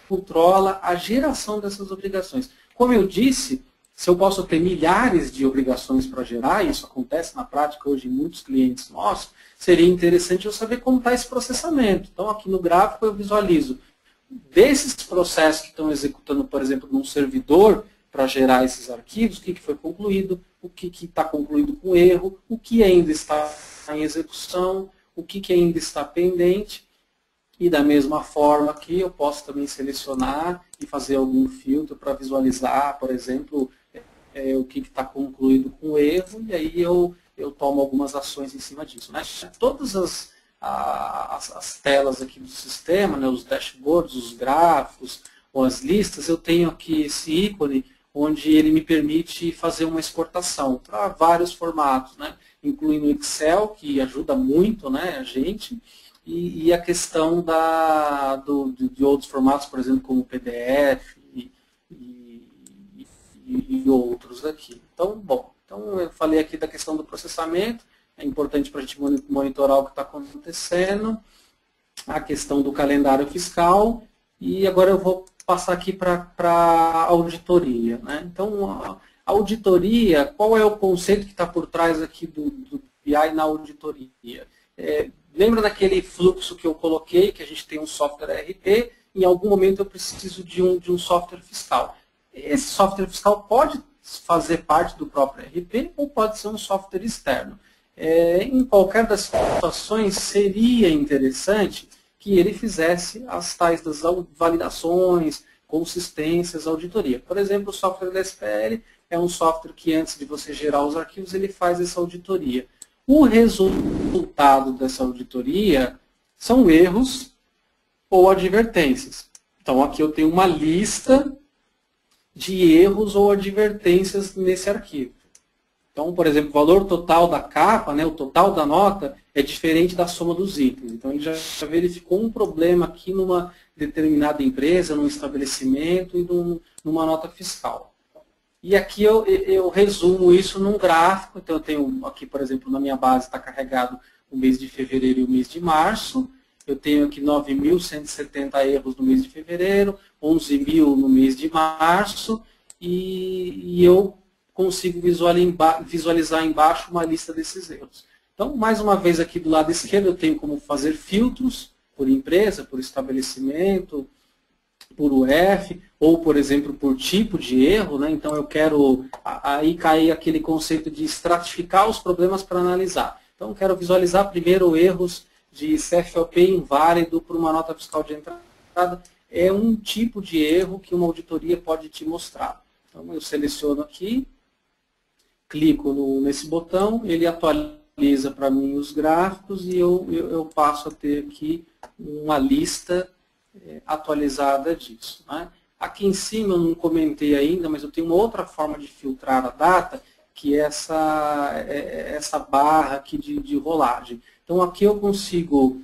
controla a geração dessas obrigações. Como eu disse, se eu posso ter milhares de obrigações para gerar, e isso acontece na prática hoje em muitos clientes nossos, seria interessante eu saber como está esse processamento. Então, aqui no gráfico eu visualizo desses processos que estão executando, por exemplo, num servidor para gerar esses arquivos, o que foi concluído, o que está concluído com erro, o que ainda está em execução, o que ainda está pendente. E da mesma forma que eu posso também selecionar e fazer algum filtro para visualizar, por exemplo, o que está concluído com erro, e aí eu tomo algumas ações em cima disso, né? Todas as telas aqui do sistema, né, os dashboards, os gráficos, ou as listas, eu tenho aqui esse ícone onde ele me permite fazer uma exportação para vários formatos, né, incluindo o Excel, que ajuda muito, né, a gente, e a questão de outros formatos, por exemplo, como PDF e e outros aqui. Então, bom, então eu falei aqui da questão do processamento, é importante para a gente monitorar o que está acontecendo, a questão do calendário fiscal, e agora eu vou passar aqui para a auditoria, né? Então, a auditoria, qual é o conceito que está por trás aqui do BI na auditoria? Lembra daquele fluxo que eu coloquei, que a gente tem um software ERP, em algum momento eu preciso de um software fiscal. Esse software fiscal pode fazer parte do próprio ERP ou pode ser um software externo. Em qualquer das situações, seria interessante que ele fizesse as tais das validações, consistências, auditoria. Por exemplo, o software da SPL é um software que antes de você gerar os arquivos, ele faz essa auditoria. O resultado dessa auditoria são erros ou advertências. Então, aqui eu tenho uma lista de erros ou advertências nesse arquivo. Então, por exemplo, o valor total da capa, né, o total da nota, é diferente da soma dos itens. Então, ele já verificou um problema aqui numa determinada empresa, num estabelecimento e numa nota fiscal. E aqui eu resumo isso num gráfico. Então, eu tenho aqui, por exemplo, na minha base está carregado o mês de fevereiro e o mês de março. Eu tenho aqui 9.170 erros no mês de fevereiro, 11.000 no mês de março, e eu consigo visualizar embaixo uma lista desses erros. Então, mais uma vez aqui do lado esquerdo, eu tenho como fazer filtros por empresa, por estabelecimento, por UF, ou, por exemplo, por tipo de erro, né? Então, eu quero, aí cair aquele conceito de estratificar os problemas para analisar. Então, eu quero visualizar primeiro erros de CFOP inválido por uma nota fiscal de entrada, é um tipo de erro que uma auditoria pode te mostrar. Então, eu seleciono aqui, clico nesse botão, ele atualiza para mim os gráficos e eu passo a ter aqui uma lista atualizada disso, né? Aqui em cima eu não comentei ainda, mas eu tenho uma outra forma de filtrar a data, que é essa barra aqui de rolagem. Então, aqui eu consigo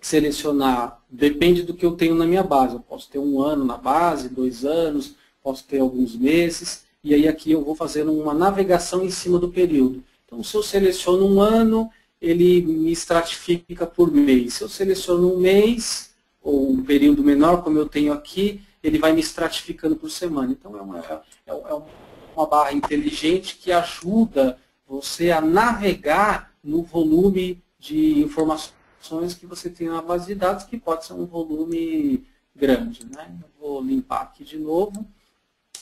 selecionar, depende do que eu tenho na minha base. Eu posso ter um ano na base, 2 anos, posso ter alguns meses, e aí aqui eu vou fazer uma navegação em cima do período. Então, se eu seleciono um ano, ele me estratifica por mês. Se eu seleciono um mês, ou um período menor, como eu tenho aqui, ele vai me estratificando por semana. Então, é uma barra inteligente que ajuda você a navegar no volume de informações que você tem na base de dados, que pode ser um volume grande, né? Vou limpar aqui de novo.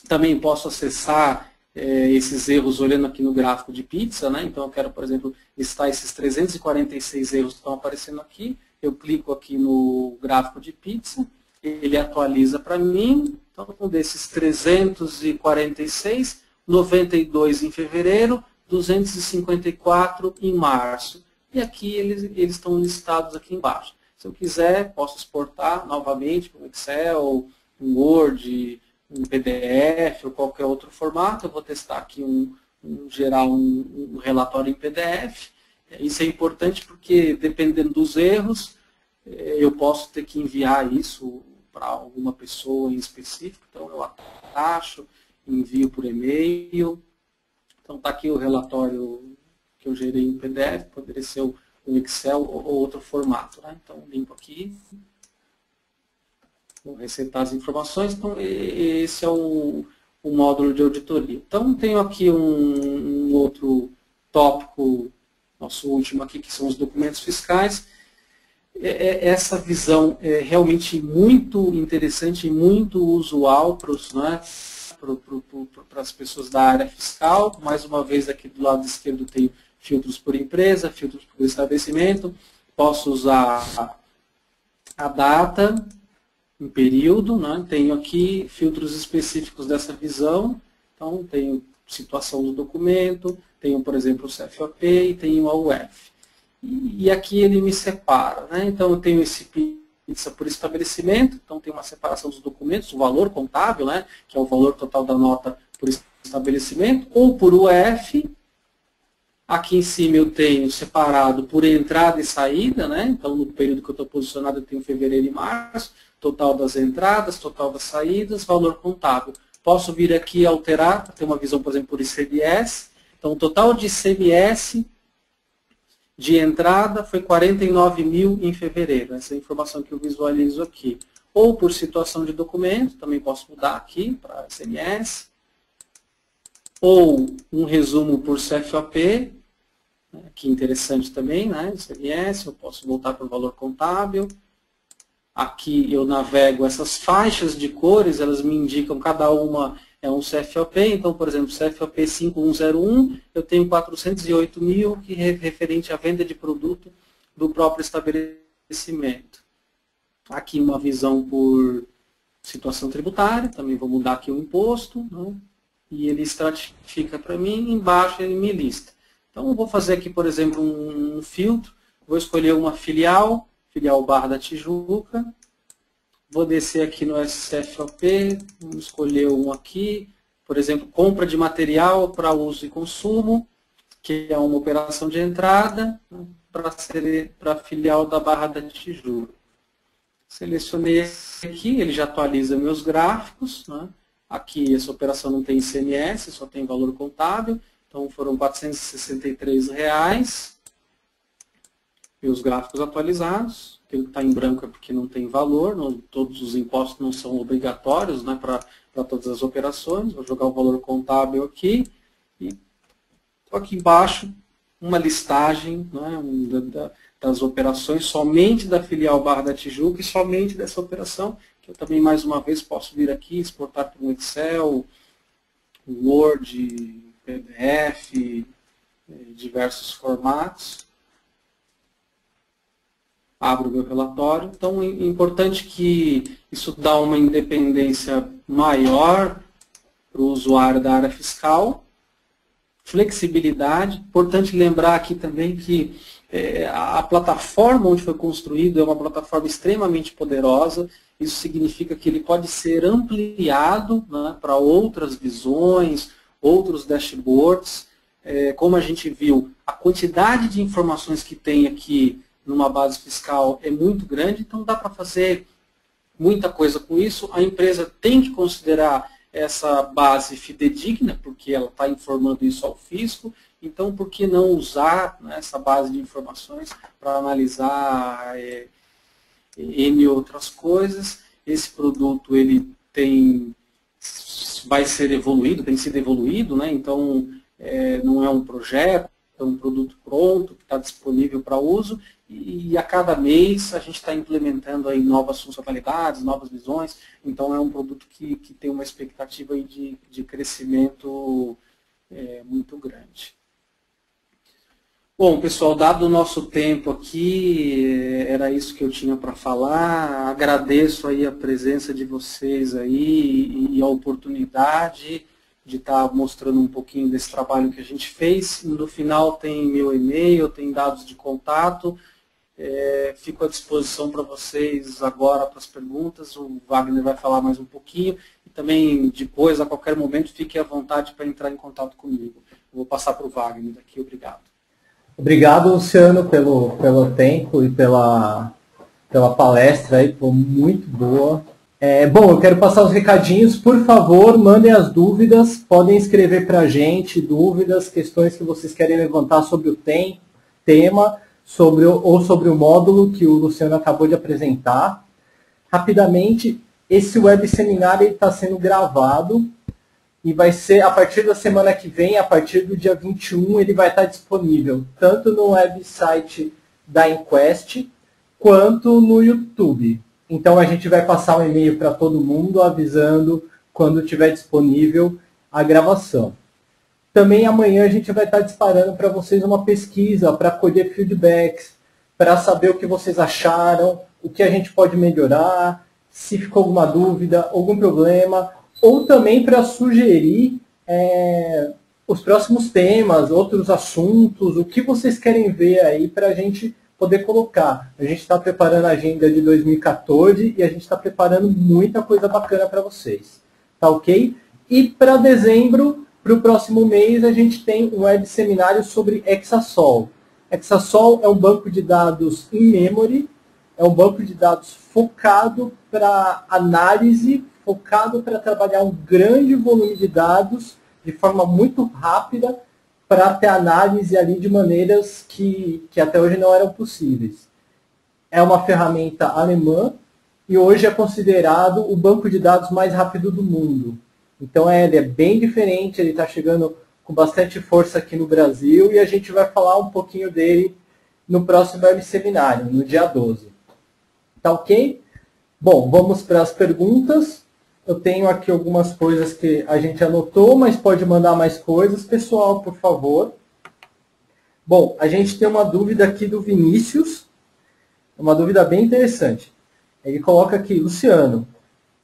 Também posso acessar esses erros olhando aqui no gráfico de pizza, né? Então, eu quero, por exemplo, listar esses 346 erros que estão aparecendo aqui. Eu clico aqui no gráfico de pizza, ele atualiza para mim. Então, desses 346, 92 em fevereiro, 254 em março. E aqui eles estão listados aqui embaixo. Se eu quiser, posso exportar novamente para um Excel, um Word, um PDF ou qualquer outro formato. Eu vou testar aqui, gerar um relatório em PDF. Isso é importante porque, dependendo dos erros, eu posso ter que enviar isso para alguma pessoa em específico. Então, eu attacho, envio por e-mail. Então, está aqui o relatório que eu gerei em PDF, poderia ser um Excel ou outro formato, né? Então, limpo aqui. Vou resetar as informações. Então, esse é o módulo de auditoria. Então, tenho aqui um outro tópico, nosso último aqui, que são os documentos fiscais. Essa visão é realmente muito interessante e muito usual para os, né, para as pessoas da área fiscal. Mais uma vez, aqui do lado esquerdo tem filtros por empresa, filtros por estabelecimento. Posso usar a data, um período, né? Tenho aqui filtros específicos dessa visão. Então, tenho situação do documento, tenho, por exemplo, o CFOP e tenho a UF. E aqui ele me separa, né? Então, eu tenho esse pizza por estabelecimento, então tem uma separação dos documentos, o valor contábil, né, que é o valor total da nota por estabelecimento, ou por UF. Aqui em cima eu tenho separado por entrada e saída, né? Então, no período que eu estou posicionado, eu tenho fevereiro e março, total das entradas, total das saídas, valor contábil. Posso vir aqui alterar, ter uma visão, por exemplo, por ICMS. Então, o total de ICMS de entrada foi 49 mil em fevereiro. Essa é a informação que eu visualizo aqui. Ou por situação de documento, também posso mudar aqui para ICMS. Ou um resumo por CFOP, que interessante também, né? ICMS, eu posso voltar para o valor contábil. Aqui eu navego essas faixas de cores, elas me indicam, cada uma é um CFOP. Então, por exemplo, CFOP 5101, eu tenho 408 mil, que é referente à venda de produto do próprio estabelecimento. Aqui uma visão por situação tributária, também vou mudar aqui o imposto, né? E ele estratifica para mim, embaixo ele me lista. Então, eu vou fazer aqui, por exemplo, um filtro, vou escolher uma filial, filial Barra da Tijuca, vou descer aqui no SFOP, vamos escolher um aqui, por exemplo, compra de material para uso e consumo, que é uma operação de entrada, para a filial da Barra da Tijuca. Selecionei esse aqui, ele já atualiza meus gráficos, né? Aqui essa operação não tem ICMS, só tem valor contábil, então foram R$ 463,00. E os gráficos atualizados, aquilo que está em branco é porque não tem valor, não, todos os impostos não são obrigatórios, né, para todas as operações. Vou jogar o valor contábil aqui e aqui embaixo uma listagem, né, das operações somente da filial Barra da Tijuca e somente dessa operação, que eu também mais uma vez posso vir aqui, exportar para um Excel, Word, PDF, diversos formatos. Abro o meu relatório. Então, é importante que isso dá uma independência maior para o usuário da área fiscal. Flexibilidade. Importante lembrar aqui também que a plataforma onde foi construído é uma plataforma extremamente poderosa. Isso significa que ele pode ser ampliado, né, para outras visões, outros dashboards. Como a gente viu, a quantidade de informações que tem aqui numa base fiscal é muito grande, então dá para fazer muita coisa com isso. A empresa tem que considerar essa base fidedigna, porque ela está informando isso ao fisco, então por que não usar, né, essa base de informações para analisar N outras coisas. Esse produto ele tem sido evoluído, né? Então não é um projeto, é um produto pronto, que está disponível para uso, e a cada mês a gente está implementando aí novas funcionalidades, novas visões. Então é um produto que tem uma expectativa aí de crescimento muito grande. Bom, pessoal, dado o nosso tempo aqui, era isso que eu tinha para falar. Agradeço aí a presença de vocês aí e a oportunidade de estar mostrando um pouquinho desse trabalho que a gente fez. No final tem meu e-mail, tem dados de contato. Fico à disposição para vocês agora para as perguntas. O Wagner vai falar mais um pouquinho. E também depois, a qualquer momento, fiquem à vontade para entrar em contato comigo. Eu vou passar para o Wagner daqui. Obrigado. Obrigado, Luciano, pelo tempo e pela palestra. Aí, foi muito boa. Bom, eu quero passar os recadinhos. Por favor, mandem as dúvidas, podem escrever para a gente, dúvidas, questões que vocês querem levantar sobre o tema ou sobre o módulo que o Luciano acabou de apresentar. Rapidamente, esse web seminário está sendo gravado e vai ser, a partir da semana que vem, a partir do dia 21, ele vai estar disponível tanto no website da inQuesti quanto no YouTube. Então, a gente vai passar um e-mail para todo mundo avisando quando tiver disponível a gravação. Também amanhã a gente vai estar disparando para vocês uma pesquisa para colher feedbacks, para saber o que vocês acharam, o que a gente pode melhorar, se ficou alguma dúvida, algum problema, ou também para sugerir os próximos temas, outros assuntos, o que vocês querem ver aí para a gente poder colocar. A gente está preparando a agenda de 2014 e a gente está preparando muita coisa bacana para vocês. Tá ok? E para dezembro, para o próximo mês, a gente tem um web seminário sobre ExaSol. ExaSol é um banco de dados in memory, é um banco de dados focado para análise focado para trabalhar um grande volume de dados de forma muito rápida para ter análise ali de maneiras que até hoje não eram possíveis. É uma ferramenta alemã e hoje é considerado o banco de dados mais rápido do mundo. Então ele é bem diferente, ele está chegando com bastante força aqui no Brasil e a gente vai falar um pouquinho dele no próximo web seminário, no dia 12. Tá ok? Bom, vamos para as perguntas. Eu tenho aqui algumas coisas que a gente anotou, mas pode mandar mais coisas. Pessoal, por favor. Bom, a gente tem uma dúvida aqui do Vinícius. Uma dúvida bem interessante. Ele coloca aqui, Luciano,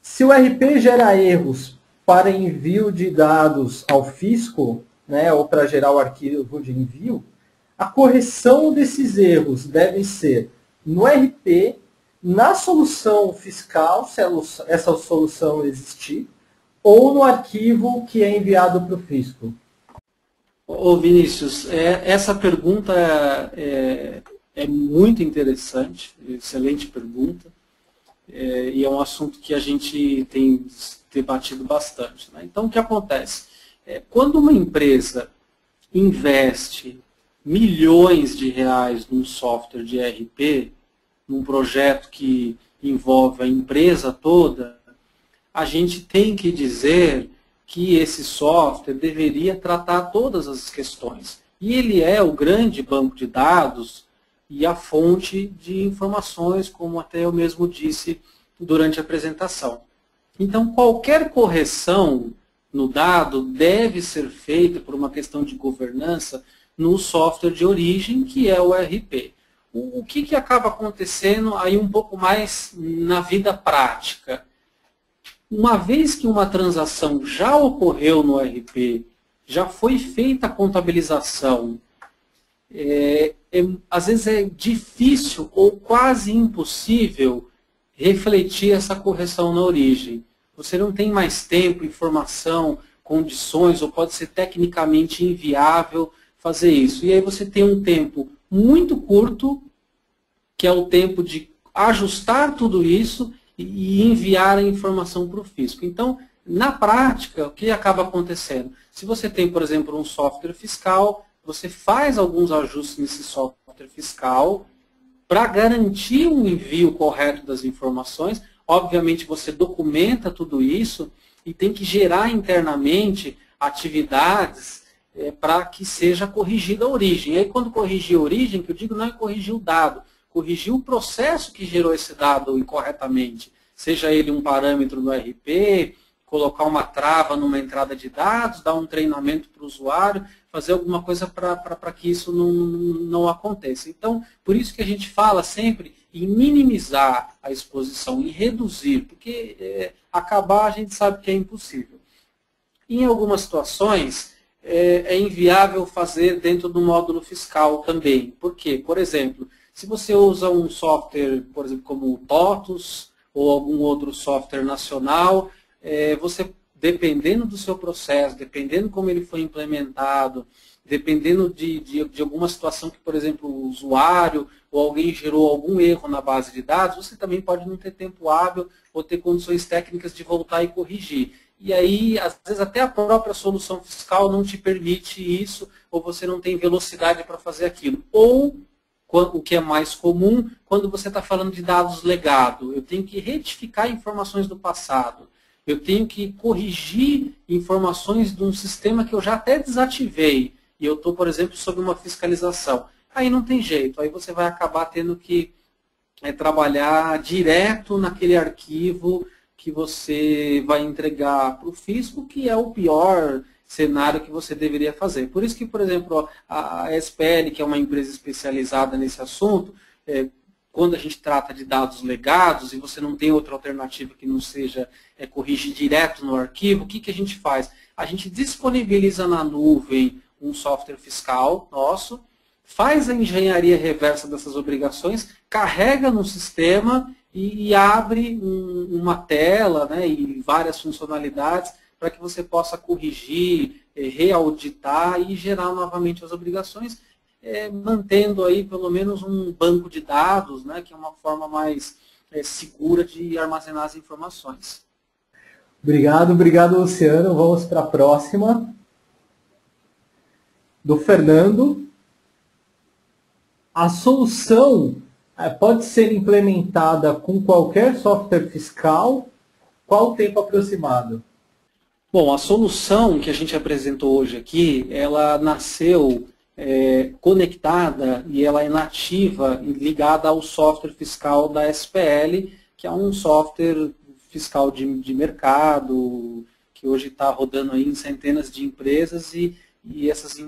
se o ERP gera erros para envio de dados ao fisco, né, ou para gerar o arquivo de envio, a correção desses erros deve ser no ERP, na solução fiscal, se essa solução existir, ou no arquivo que é enviado para o fisco? Ô Vinícius, essa pergunta é muito interessante, excelente pergunta, e é um assunto que a gente tem debatido bastante, né? Então, o que acontece? Quando uma empresa investe milhões de reais num software de ERP, num projeto que envolve a empresa toda, a gente tem que dizer que esse software deveria tratar todas as questões. E ele é o grande banco de dados e a fonte de informações, como até eu mesmo disse durante a apresentação. Então, qualquer correção no dado deve ser feita por uma questão de governança no software de origem, que é o ERP. O que acaba acontecendo aí um pouco mais na vida prática? Uma vez que uma transação já ocorreu no ERP, já foi feita a contabilização, às vezes é difícil ou quase impossível refletir essa correção na origem. Você não tem mais tempo, informação, condições, ou pode ser tecnicamente inviável fazer isso. E aí você tem um tempo muito curto, que é o tempo de ajustar tudo isso e enviar a informação para o fisco. Então, na prática, o que acaba acontecendo? Se você tem, por exemplo, um software fiscal, você faz alguns ajustes nesse software fiscal para garantir um envio correto das informações. Obviamente, você documenta tudo isso e tem que gerar internamente atividades para que seja corrigida a origem. E aí, quando corrigir a origem, que eu digo não é corrigir o dado, corrigir o processo que gerou esse dado incorretamente, seja ele um parâmetro no ERP, colocar uma trava numa entrada de dados, dar um treinamento para o usuário, fazer alguma coisa para que isso não aconteça. Então, por isso que a gente fala sempre em minimizar a exposição, em reduzir, porque acabar a gente sabe que é impossível. Em algumas situações, é inviável fazer dentro do módulo fiscal também. Por quê? Por exemplo, se você usa um software, por exemplo, como o TOTVS ou algum outro software nacional, você, dependendo do seu processo, dependendo como ele foi implementado, dependendo de alguma situação que, por exemplo, o usuário ou alguém gerou algum erro na base de dados, você também pode não ter tempo hábil ou ter condições técnicas de voltar e corrigir. E aí, às vezes, até a própria solução fiscal não te permite isso, ou você não tem velocidade para fazer aquilo. Ou, o que é mais comum, quando você está falando de dados legado, eu tenho que retificar informações do passado, eu tenho que corrigir informações de um sistema que eu já até desativei, e eu estou, por exemplo, sob uma fiscalização. Aí não tem jeito, aí você vai acabar tendo que trabalhar direto naquele arquivo que você vai entregar para o fisco, que é o pior cenário que você deveria fazer. Por isso que, por exemplo, a SPL, que é uma empresa especializada nesse assunto, quando a gente trata de dados legados e você não tem outra alternativa que não seja corrigir direto no arquivo, o que a gente faz? A gente disponibiliza na nuvem um software fiscal nosso, faz a engenharia reversa dessas obrigações, carrega no sistema e abre uma tela, né, e várias funcionalidades para que você possa corrigir, reauditar e gerar novamente as obrigações, mantendo aí pelo menos um banco de dados, né, que é uma forma mais segura de armazenar as informações. Obrigado, obrigado, Luciano. Vamos para a próxima. Do Fernando. A solução pode ser implementada com qualquer software fiscal? Qual o tempo aproximado? Bom, a solução que a gente apresentou hoje aqui, ela nasceu conectada e ela é nativa e ligada ao software fiscal da SPL, que é um software fiscal de mercado, que hoje está rodando aí em centenas de empresas e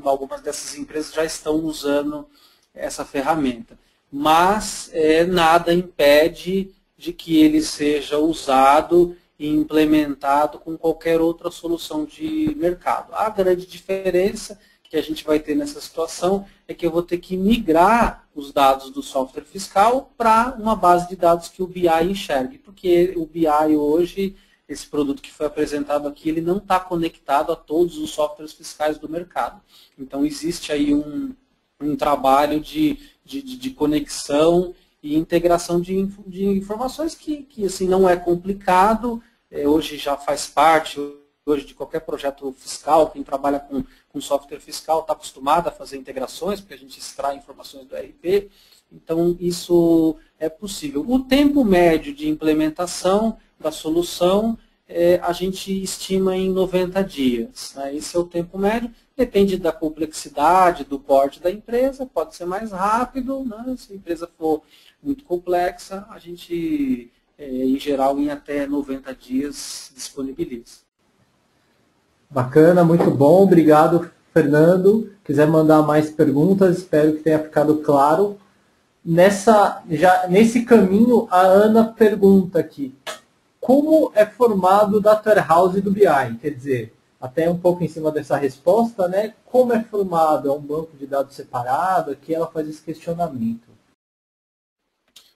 algumas dessas empresas já estão usando essa ferramenta. Mas nada impede de que ele seja usado e implementado com qualquer outra solução de mercado. A grande diferença que a gente vai ter nessa situação é que eu vou ter que migrar os dados do software fiscal para uma base de dados que o BI enxergue, porque o BI hoje, esse produto que foi apresentado aqui, ele não está conectado a todos os softwares fiscais do mercado. Então existe aí um trabalho de conexão e integração de informações que assim, não é complicado, hoje já faz parte hoje de qualquer projeto fiscal. Quem trabalha com software fiscal está acostumado a fazer integrações, porque a gente extrai informações do ERP, então isso é possível. O tempo médio de implementação da solução, a gente estima em 90 dias. Né? Esse é o tempo médio. Depende da complexidade, do porte da empresa, pode ser mais rápido, né? Se a empresa for muito complexa, a gente, em geral, em até 90 dias disponibiliza. Bacana, muito bom, obrigado, Fernando. Se quiser mandar mais perguntas, espero que tenha ficado claro. Nesse caminho, a Ana pergunta aqui, como é formado o Data Warehouse do BI? Quer dizer, até um pouco em cima dessa resposta, né? Como é formado? É um banco de dados separado? Aqui ela faz esse questionamento.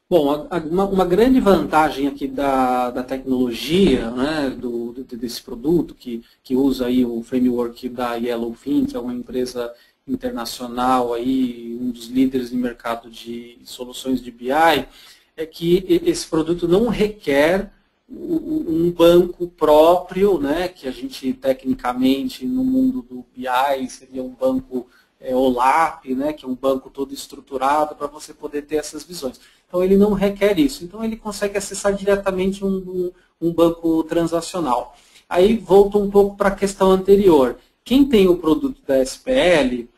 Bom, uma grande vantagem aqui da tecnologia, né, desse produto, que usa aí o framework da Yellowfin, que é uma empresa internacional, aí, um dos líderes no mercado de soluções de BI, é que esse produto não requer um banco próprio, né, que a gente tecnicamente no mundo do BI seria um banco OLAP, né, que é um banco todo estruturado para você poder ter essas visões. Então ele não requer isso, então ele consegue acessar diretamente um banco transacional. Aí volto um pouco para a questão anterior. Quem tem o produto da SPL,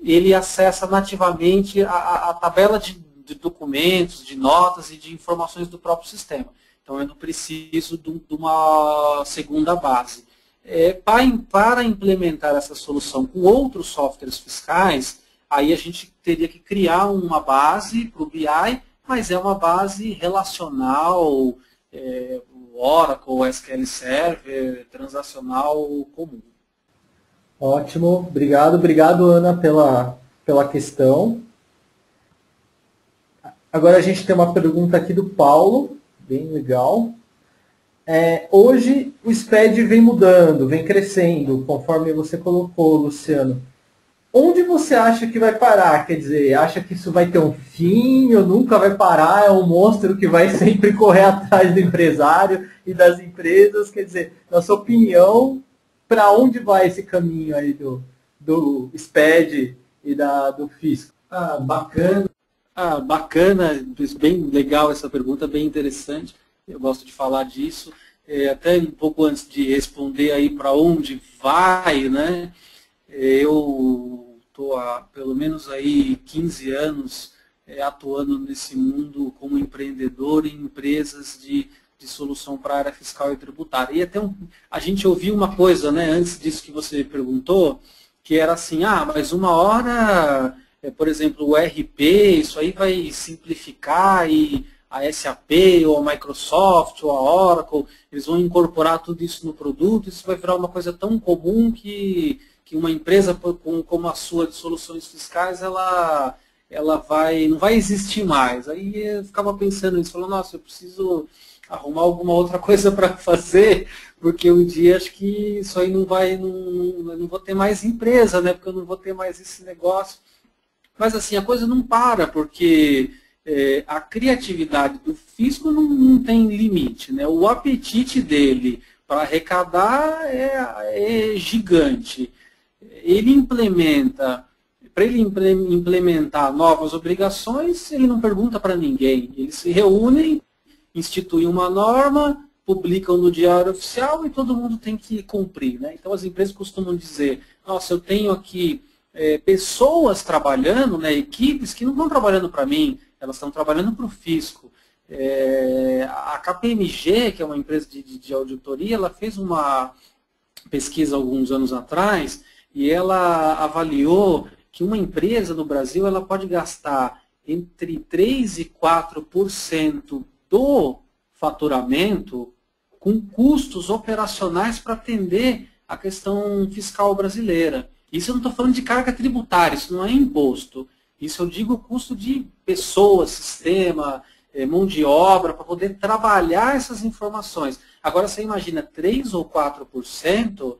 ele acessa nativamente a tabela de documentos, de notas e de informações do próprio sistema. Então, eu não preciso de uma segunda base. Para implementar essa solução com outros softwares fiscais, aí a gente teria que criar uma base para o BI, mas é uma base relacional, Oracle, SQL Server, transacional comum. Ótimo, obrigado. Obrigado, Ana, pela questão. Agora a gente tem uma pergunta aqui do Paulo. Bem legal. Hoje o SPED vem mudando, vem crescendo, conforme você colocou, Luciano. Onde você acha que vai parar? Quer dizer, acha que isso vai ter um fim ou nunca vai parar? É um monstro que vai sempre correr atrás do empresário e das empresas? Quer dizer, na sua opinião, para onde vai esse caminho aí do SPED e do Fisco? Ah, bacana. Ah, bacana, bem legal essa pergunta, bem interessante. Eu gosto de falar disso. Até um pouco antes de responder aí para onde vai, né? Eu estou há pelo menos aí 15 anos atuando nesse mundo como empreendedor em empresas de solução para a área fiscal e tributária. E até a gente ouviu uma coisa, né? Antes disso que você perguntou, que era assim, ah, mas uma hora... Por exemplo, o ERP, isso aí vai simplificar e a SAP, ou a Microsoft, ou a Oracle, eles vão incorporar tudo isso no produto, isso vai virar uma coisa tão comum que uma empresa como a sua de soluções fiscais, ela não vai existir mais. Aí eu ficava pensando nisso, falando, nossa, eu preciso arrumar alguma outra coisa para fazer, porque um dia acho que isso aí não vou ter mais empresa, né? Porque eu não vou ter mais esse negócio. Mas assim, a coisa não para, porque a criatividade do Fisco não tem limite, né? O apetite dele para arrecadar é gigante. Para ele implementar novas obrigações, ele não pergunta para ninguém. Eles se reúnem, instituem uma norma, publicam no diário oficial e todo mundo tem que cumprir, né? Então as empresas costumam dizer, nossa, eu tenho aqui pessoas trabalhando, né, equipes que não estão trabalhando para mim, elas estão trabalhando para o fisco. A KPMG, que é uma empresa de auditoria, ela fez uma pesquisa alguns anos atrás e ela avaliou que uma empresa no Brasil ela pode gastar entre 3% e 4% do faturamento com custos operacionais para atender a questão fiscal brasileira. Isso eu não estou falando de carga tributária, isso não é imposto. Isso eu digo custo de pessoas, sistema, mão de obra, para poder trabalhar essas informações. Agora você imagina 3 ou 4%,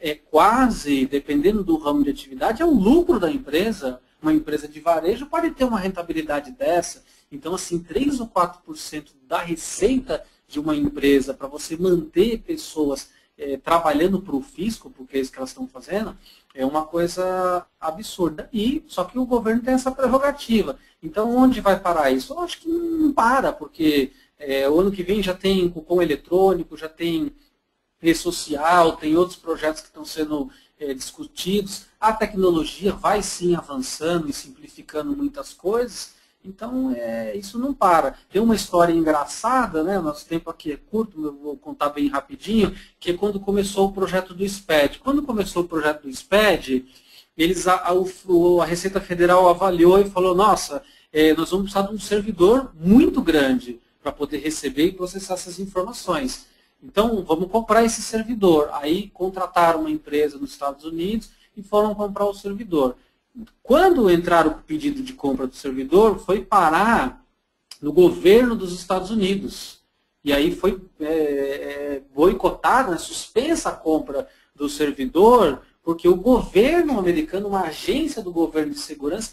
é quase, dependendo do ramo de atividade, é o lucro da empresa. Uma empresa de varejo pode ter uma rentabilidade dessa. Então, assim, 3 ou 4% da receita de uma empresa para você manter pessoas trabalhando para o fisco, porque é isso que elas estão fazendo, é uma coisa absurda. Só que o governo tem essa prerrogativa. Então, onde vai parar isso? Eu acho que não para, porque o ano que vem já tem cupom eletrônico, já tem rede social, tem outros projetos que estão sendo discutidos. A tecnologia vai sim avançando e simplificando muitas coisas. Então, isso não para. Tem uma história engraçada, né? Nosso tempo aqui é curto, eu vou contar bem rapidinho, que é quando começou o projeto do SPED. Quando começou o projeto do SPED, a Receita Federal avaliou e falou, nossa, nós vamos precisar de um servidor muito grande para poder receber e processar essas informações. Então, vamos comprar esse servidor. Aí, contrataram uma empresa nos Estados Unidos e foram comprar o servidor. Quando entraram o pedido de compra do servidor, foi parar no governo dos Estados Unidos. E aí foi boicotada, né, suspensa a compra do servidor, porque o governo americano, uma agência do governo de segurança,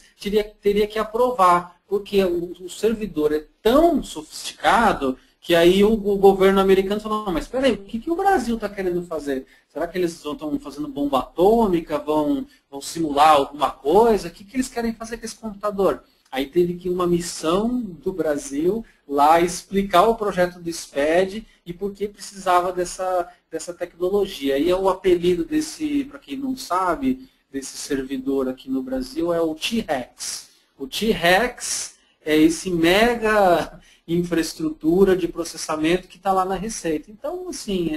teria que aprovar, porque o servidor é tão sofisticado que aí o governo americano falou, não, mas espera aí, o que o Brasil está querendo fazer? Será que eles estão fazendo bomba atômica, vão simular alguma coisa? O que eles querem fazer com esse computador? Aí teve que uma missão do Brasil lá explicar o projeto do SPED e por que precisava dessa tecnologia. E o apelido desse, para quem não sabe, desse servidor aqui no Brasil é o T-Rex. O T-Rex é esse mega infraestrutura de processamento que está lá na Receita. Então, assim,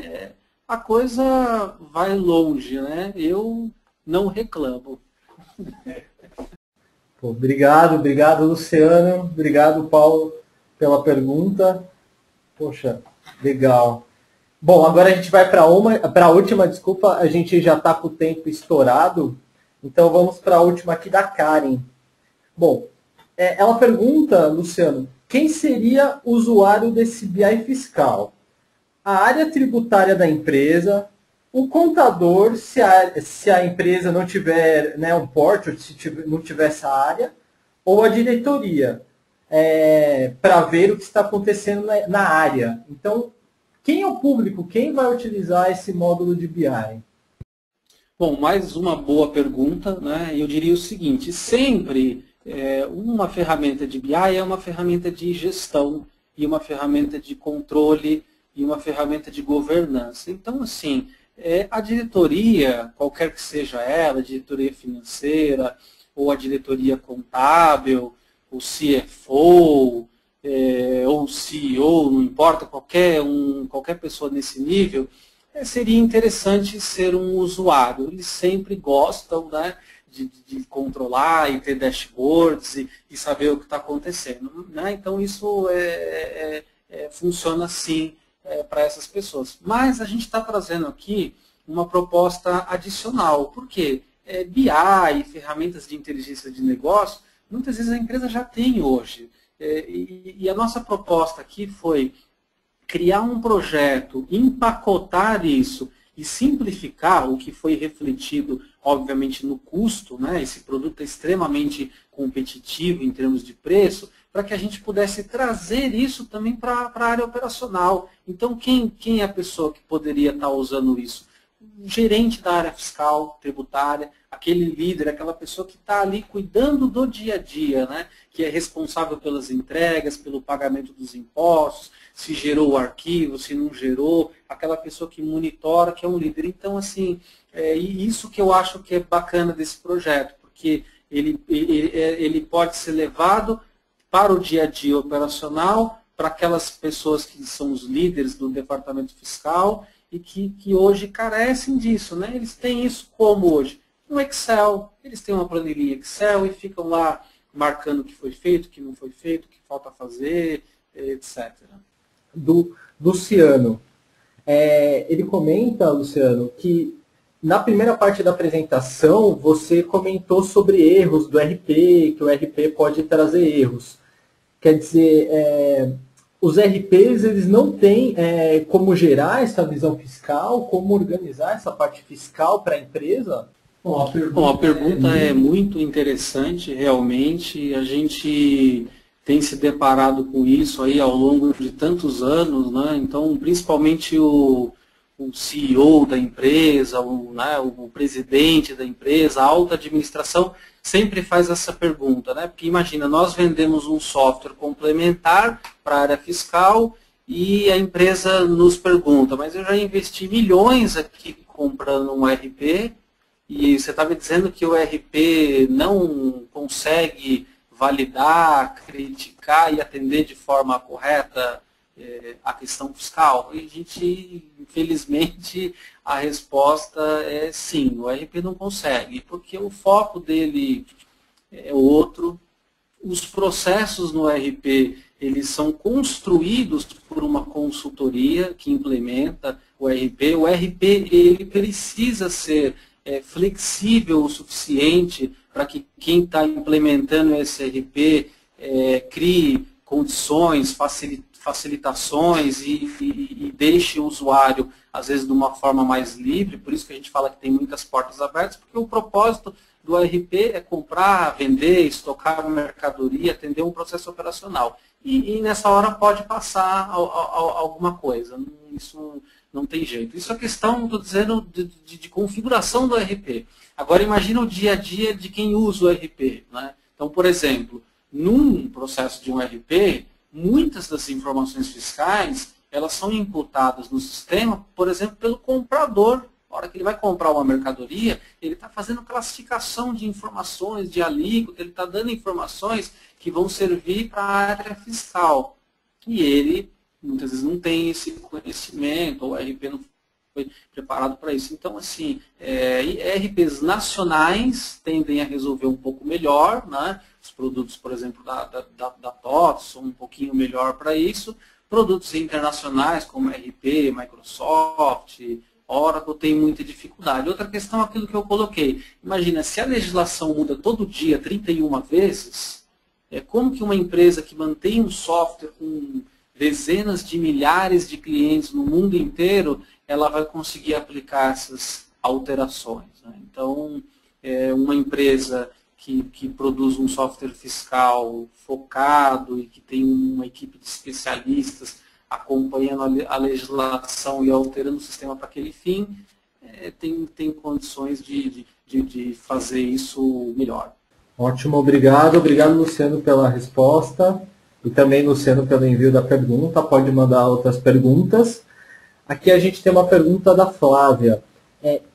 a coisa vai longe, né? Eu não reclamo. Pô, obrigado, Luciano. Obrigado, Paulo, pela pergunta. Poxa, legal. Bom, agora a gente vai para a última, desculpa, a gente já está com o tempo estourado. Então, vamos para a última aqui da Karen. Bom, ela pergunta, Luciano, quem seria o usuário desse BI fiscal? A área tributária da empresa, o contador, se a empresa não tiver, né, um porte, não tiver essa área, ou a diretoria, para ver o que está acontecendo na área. Então, quem é o público? Quem vai utilizar esse módulo de BI? Bom, mais uma boa pergunta, né? Eu diria o seguinte, sempre... uma ferramenta de BI é uma ferramenta de gestão e uma ferramenta de controle e uma ferramenta de governança. Então, assim, a diretoria, qualquer que seja ela, a diretoria financeira ou a diretoria contábil, o CFO ou o CEO, não importa, qualquer pessoa nesse nível, seria interessante ser um usuário. Eles sempre gostam, né, de controlar e ter dashboards e saber o que está acontecendo, né? Então, isso funciona sim para essas pessoas. Mas a gente está trazendo aqui uma proposta adicional. Por quê? BI e ferramentas de inteligência de negócio, muitas vezes a empresa já tem hoje. E a nossa proposta aqui foi criar um projeto, empacotar isso e simplificar o que foi refletido obviamente no custo, né? Esse produto é extremamente competitivo em termos de preço, para que a gente pudesse trazer isso também para a área operacional. Então, quem é a pessoa que poderia estar usando isso? O gerente da área fiscal, tributária, aquele líder, aquela pessoa que está ali cuidando do dia a dia, né? Que é responsável pelas entregas, pelo pagamento dos impostos, se gerou o arquivo, se não gerou, aquela pessoa que monitora, que é um líder. Então, assim, é isso que eu acho que é bacana desse projeto, porque ele pode ser levado para o dia a dia operacional, para aquelas pessoas que são os líderes do departamento fiscal e que hoje carecem disso, né? Eles têm isso como hoje? Um Excel, eles têm uma planilha Excel e ficam lá marcando o que foi feito, o que não foi feito, o que falta fazer, etc. Do Luciano. Ele comenta, Luciano, que na primeira parte da apresentação você comentou sobre erros do ERP, que o ERP pode trazer erros. Quer dizer, os ERPs eles não têm como gerar essa visão fiscal, como organizar essa parte fiscal para a empresa? Bom, a pergunta é muito interessante, realmente. A gente tem se deparado com isso aí ao longo de tantos anos, né? Então, principalmente o CEO da empresa, o presidente da empresa, a alta administração, sempre faz essa pergunta, né? Porque imagina, nós vendemos um software complementar para a área fiscal e a empresa nos pergunta, mas eu já investi milhões aqui comprando um ERP, e você está me dizendo que o ERP não consegue validar, criticar e atender de forma correta a questão fiscal? E a gente, infelizmente, a resposta é sim, o ERP não consegue, porque o foco dele é outro. Os processos no ERP, eles são construídos por uma consultoria que implementa o ERP. O ERP, ele precisa ser flexível o suficiente para que quem está implementando esse ERP crie condições, facilitações e deixe o usuário, às vezes, de uma forma mais livre. Por isso que a gente fala que tem muitas portas abertas, porque o propósito do ERP é comprar, vender, estocar mercadoria, atender um processo operacional. E nessa hora pode passar alguma coisa. Isso não tem jeito. Isso é questão, estou dizendo, de configuração do ERP. Agora imagina o dia a dia de quem usa o ERP, né? Então, por exemplo, num processo de um ERP, muitas das informações fiscais, elas são imputadas no sistema, por exemplo, pelo comprador. Na hora que ele vai comprar uma mercadoria, ele está fazendo classificação de informações, de alíquota, ele está dando informações que vão servir para a área fiscal. E ele muitas vezes não tem esse conhecimento, ou o ERP não foi preparado para isso. Então, assim, ERPs nacionais tendem a resolver um pouco melhor, né? Os produtos, por exemplo, da TOTVS são um pouquinho melhor para isso. Produtos internacionais, como ERP, Microsoft, Oracle, tem muita dificuldade. Outra questão é aquilo que eu coloquei. Imagina, se a legislação muda todo dia, 31 vezes, como que uma empresa que mantém um software com dezenas de milhares de clientes no mundo inteiro, ela vai conseguir aplicar essas alterações, né? Então, uma empresa que produz um software fiscal focado e que tem uma equipe de especialistas acompanhando a legislação e alterando o sistema para aquele fim, tem condições de fazer isso melhor. Ótimo, obrigado. Obrigado, Luciano, pela resposta. E também, Luciano, pelo envio da pergunta. Pode mandar outras perguntas. Aqui a gente tem uma pergunta da Flávia.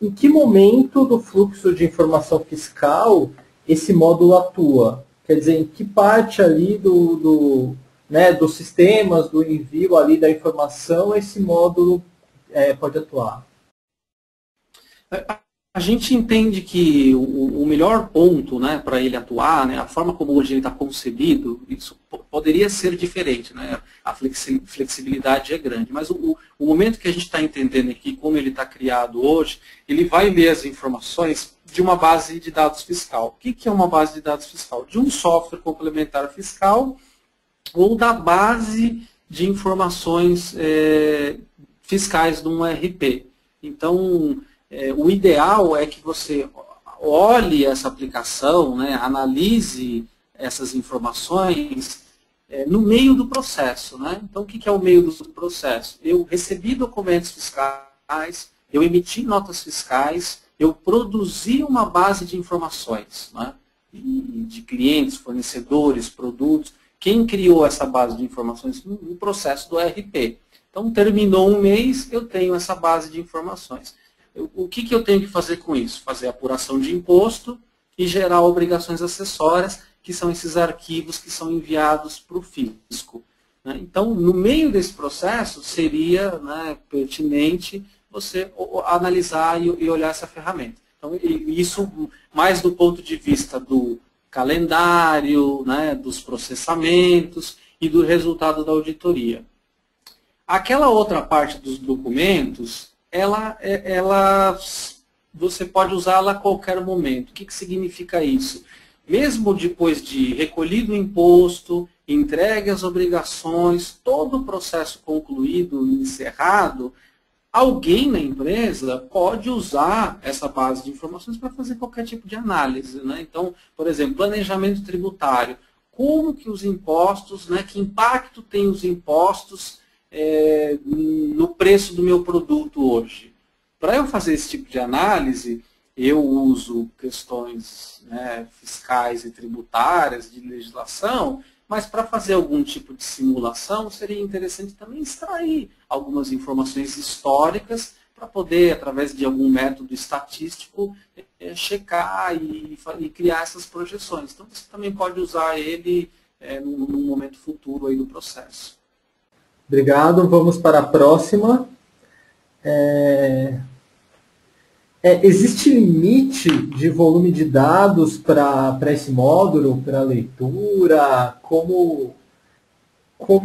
Em que momento do fluxo de informação fiscal esse módulo atua? Quer dizer, em que parte ali dos sistemas, do envio ali da informação, esse módulo pode atuar? A gente entende que o melhor ponto, né, para ele atuar, né, a forma como hoje ele está concebido, isso poderia ser diferente, né? A flexibilidade é grande, mas o momento que a gente está entendendo aqui, como ele está criado hoje, ele vai ler as informações de uma base de dados fiscal. O que é uma base de dados fiscal? De um software complementar fiscal ou da base de informações fiscais de um ERP. Então, o ideal é que você olhe essa aplicação, né, analise essas informações no meio do processo, né? Então, o que é o meio do processo? Eu recebi documentos fiscais, eu emiti notas fiscais, eu produzi uma base de informações, né? De clientes, fornecedores, produtos. Quem criou essa base de informações no processo do ERP? Então, terminou um mês, eu tenho essa base de informações. O que eu tenho que fazer com isso? Fazer apuração de imposto e gerar obrigações acessórias, que são esses arquivos que são enviados para o fisco. Então, no meio desse processo, seria, né, pertinente você analisar e olhar essa ferramenta. Então, isso mais do ponto de vista do calendário, né, dos processamentos e do resultado da auditoria. Aquela outra parte dos documentos, ela você pode usá-la a qualquer momento. O que significa isso? Mesmo depois de recolhido o imposto, entregue as obrigações, todo o processo concluído e encerrado, alguém na empresa pode usar essa base de informações para fazer qualquer tipo de análise, né? Então, por exemplo, planejamento tributário. Como que os impostos, né, que impacto tem os impostos no preço do meu produto hoje? Para eu fazer esse tipo de análise, eu uso questões, né, fiscais e tributárias de legislação, mas para fazer algum tipo de simulação, seria interessante também extrair algumas informações históricas para poder, através de algum método estatístico, checar e criar essas projeções. Então, você também pode usar ele num momento futuro aí do processo. Obrigado. Vamos para a próxima. Existe limite de volume de dados para esse módulo, para leitura? Como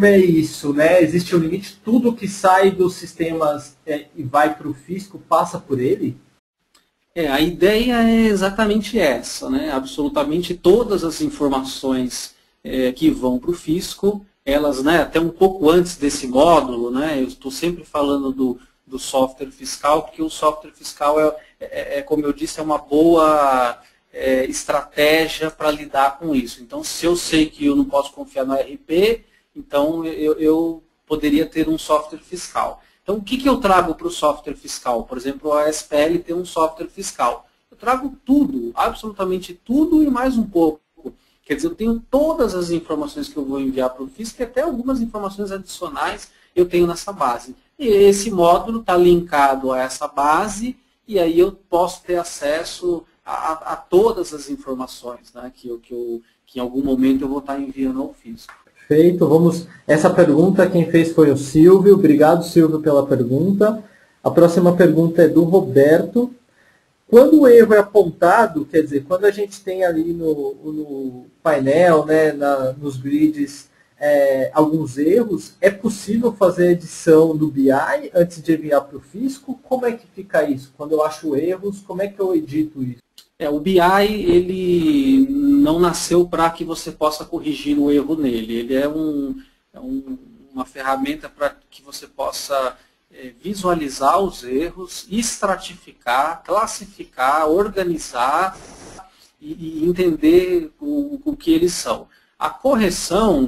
é isso, né? Existe um limite? Tudo que sai dos sistemas e vai para o fisco passa por ele? A ideia é exatamente essa, né? Absolutamente todas as informações que vão para o fisco, elas, né, até um pouco antes desse módulo, né, eu estou sempre falando do software fiscal, porque o software fiscal como eu disse, é uma boa estratégia para lidar com isso. Então, se eu sei que eu não posso confiar no ERP, então eu poderia ter um software fiscal. Então, o que eu trago para o software fiscal? Por exemplo, a SPL tem um software fiscal. Eu trago tudo, absolutamente tudo e mais um pouco. Quer dizer, eu tenho todas as informações que eu vou enviar para o fisco e até algumas informações adicionais eu tenho nessa base. E esse módulo está linkado a essa base e aí eu posso ter acesso a todas as informações, né, que em algum momento eu vou estar enviando ao fisco. Perfeito. Vamos. Essa pergunta quem fez foi o Silvio. Obrigado, Silvio, pela pergunta. A próxima pergunta é do Roberto. Quando o erro é apontado, quer dizer, quando a gente tem ali no painel, né, nos grids, alguns erros, é possível fazer a edição do BI antes de enviar para o fisco? Como é que fica isso? Quando eu acho erros, como é que eu edito isso? O BI, ele não nasceu para que você possa corrigir o erro nele. Ele é uma ferramenta para que você possa visualizar os erros, estratificar, classificar, organizar e entender o que eles são. A correção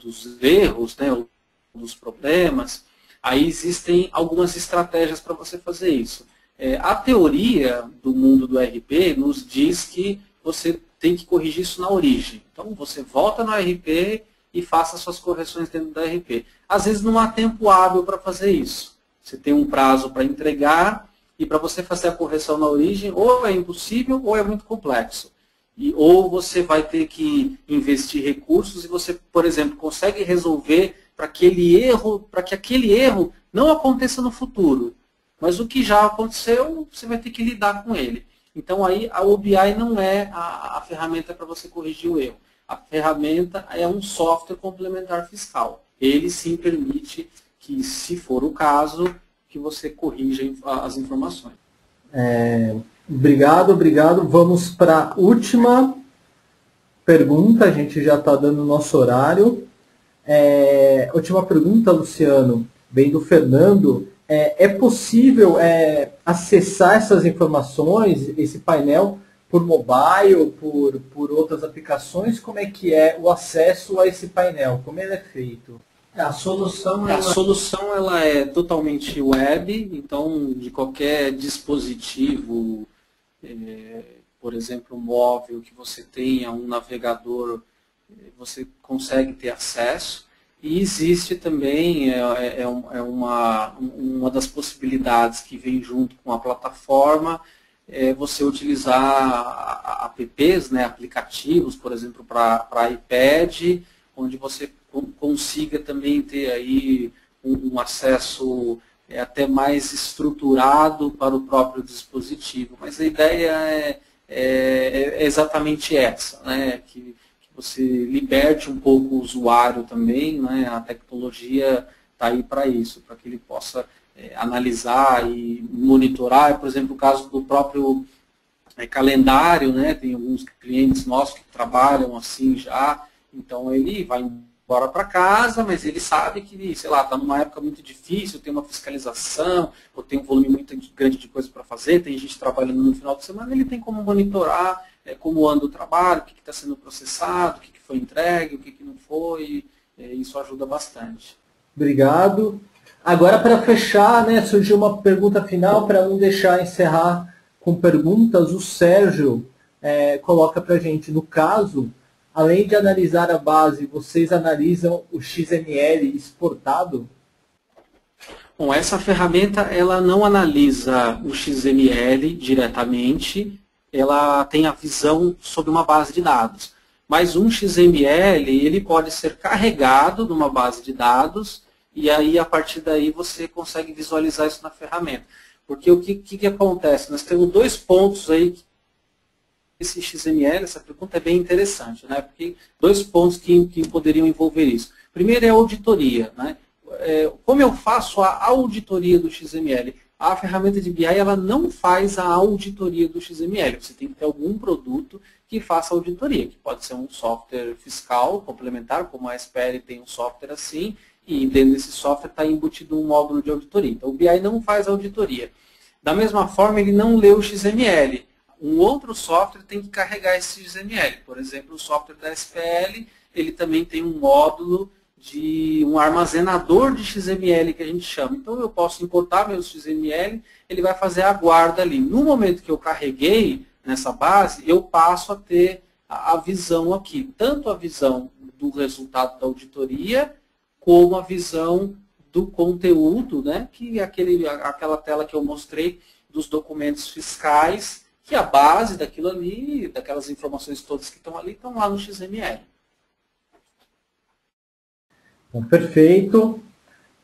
dos erros, né, dos problemas, aí existem algumas estratégias para você fazer isso. A teoria do mundo do ERP nos diz que você tem que corrigir isso na origem. Então, você volta no ERP e faça suas correções dentro do ERP. Às vezes, não há tempo hábil para fazer isso. Você tem um prazo para entregar e para você fazer a correção na origem, ou é impossível ou é muito complexo. Ou você vai ter que investir recursos e você, por exemplo, consegue resolver para que aquele erro não aconteça no futuro. Mas o que já aconteceu, você vai ter que lidar com ele. Então, aí a BI não é a ferramenta para você corrigir o erro. A ferramenta é um software complementar fiscal. Ele sim permite que, se for o caso, que você corrija as informações. Obrigado. Vamos para a última pergunta. A gente já está dando o nosso horário. Última pergunta, Luciano, bem do Fernando. É possível acessar essas informações, esse painel, por mobile, por outras aplicações, como é que é o acesso a esse painel? Como ele é feito? A solução ela é totalmente web, então de qualquer dispositivo, por exemplo, móvel que você tenha, um navegador, você consegue ter acesso. E existe também, uma das possibilidades que vem junto com a plataforma, é você utilizar apps, né, aplicativos, por exemplo, para iPad, onde você consiga também ter aí um acesso até mais estruturado para o próprio dispositivo. Mas a ideia é exatamente essa, né, que você liberte um pouco o usuário também, né, a tecnologia está aí para isso, para que ele possa analisar e monitorar. Por exemplo, o caso do próprio calendário, né? Tem alguns clientes nossos que trabalham assim já, então ele vai embora para casa, mas ele sabe que, sei lá, está numa época muito difícil, tem uma fiscalização, ou tem um volume muito grande de coisa para fazer, tem gente trabalhando no final de semana, ele tem como monitorar como anda o trabalho, o que está sendo processado, o que foi entregue, o que não foi, isso ajuda bastante. Obrigado. Agora, para fechar, né, surgiu uma pergunta final, para não deixar encerrar com perguntas, o Sérgio coloca para a gente, no caso, além de analisar a base, vocês analisam o XML exportado? Bom, essa ferramenta ela não analisa o XML diretamente, ela tem a visão sobre uma base de dados. Mas um XML ele pode ser carregado numa base de dados, e aí, a partir daí, você consegue visualizar isso na ferramenta. Porque o que acontece? Nós temos dois pontos aí, esse XML, essa pergunta é bem interessante, né? Porque dois pontos que poderiam envolver isso. Primeiro é a auditoria, né? Como eu faço a auditoria do XML? A ferramenta de BI ela não faz a auditoria do XML. Você tem que ter algum produto que faça auditoria, que pode ser um software fiscal complementar, como a SPL tem um software assim, e dentro desse software está embutido um módulo de auditoria. Então, o BI não faz auditoria. Da mesma forma, ele não lê o XML. Um outro software tem que carregar esse XML. Por exemplo, o software da SPL, ele também tem um módulo de um armazenador de XML, que a gente chama. Então, eu posso importar meu XML, ele vai fazer a guarda ali. No momento que eu carreguei nessa base, eu passo a ter a visão aqui. Tanto a visão do resultado da auditoria, como a visão do conteúdo, né? Que é aquela tela que eu mostrei dos documentos fiscais, que a base daquilo ali, daquelas informações todas que estão ali, estão lá no XML. Bom, perfeito.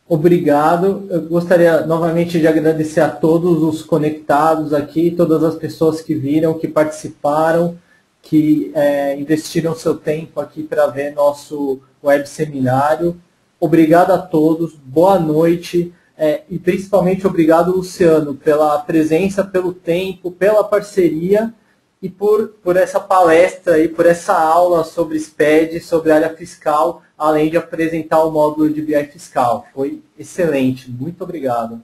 Obrigado. Eu gostaria novamente de agradecer a todos os conectados aqui, todas as pessoas que viram, que participaram, que investiram seu tempo aqui para ver nosso web seminário. Obrigado a todos, boa noite, e principalmente obrigado, Luciano, pela presença, pelo tempo, pela parceria e por essa palestra e por essa aula sobre SPED, sobre área fiscal, além de apresentar o módulo de BI fiscal. Foi excelente, muito obrigado.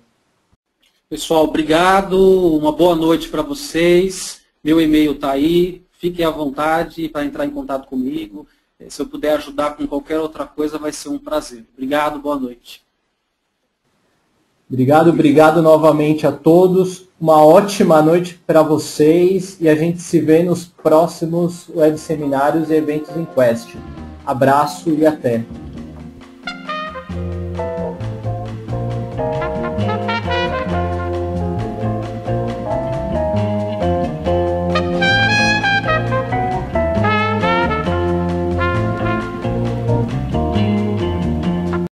Pessoal, obrigado, uma boa noite para vocês, meu e-mail está aí, fiquem à vontade para entrar em contato comigo. Se eu puder ajudar com qualquer outra coisa, vai ser um prazer. Obrigado, boa noite. Obrigado, obrigado novamente a todos. Uma ótima noite para vocês e a gente se vê nos próximos web seminários e eventos inQuesti. Abraço e até.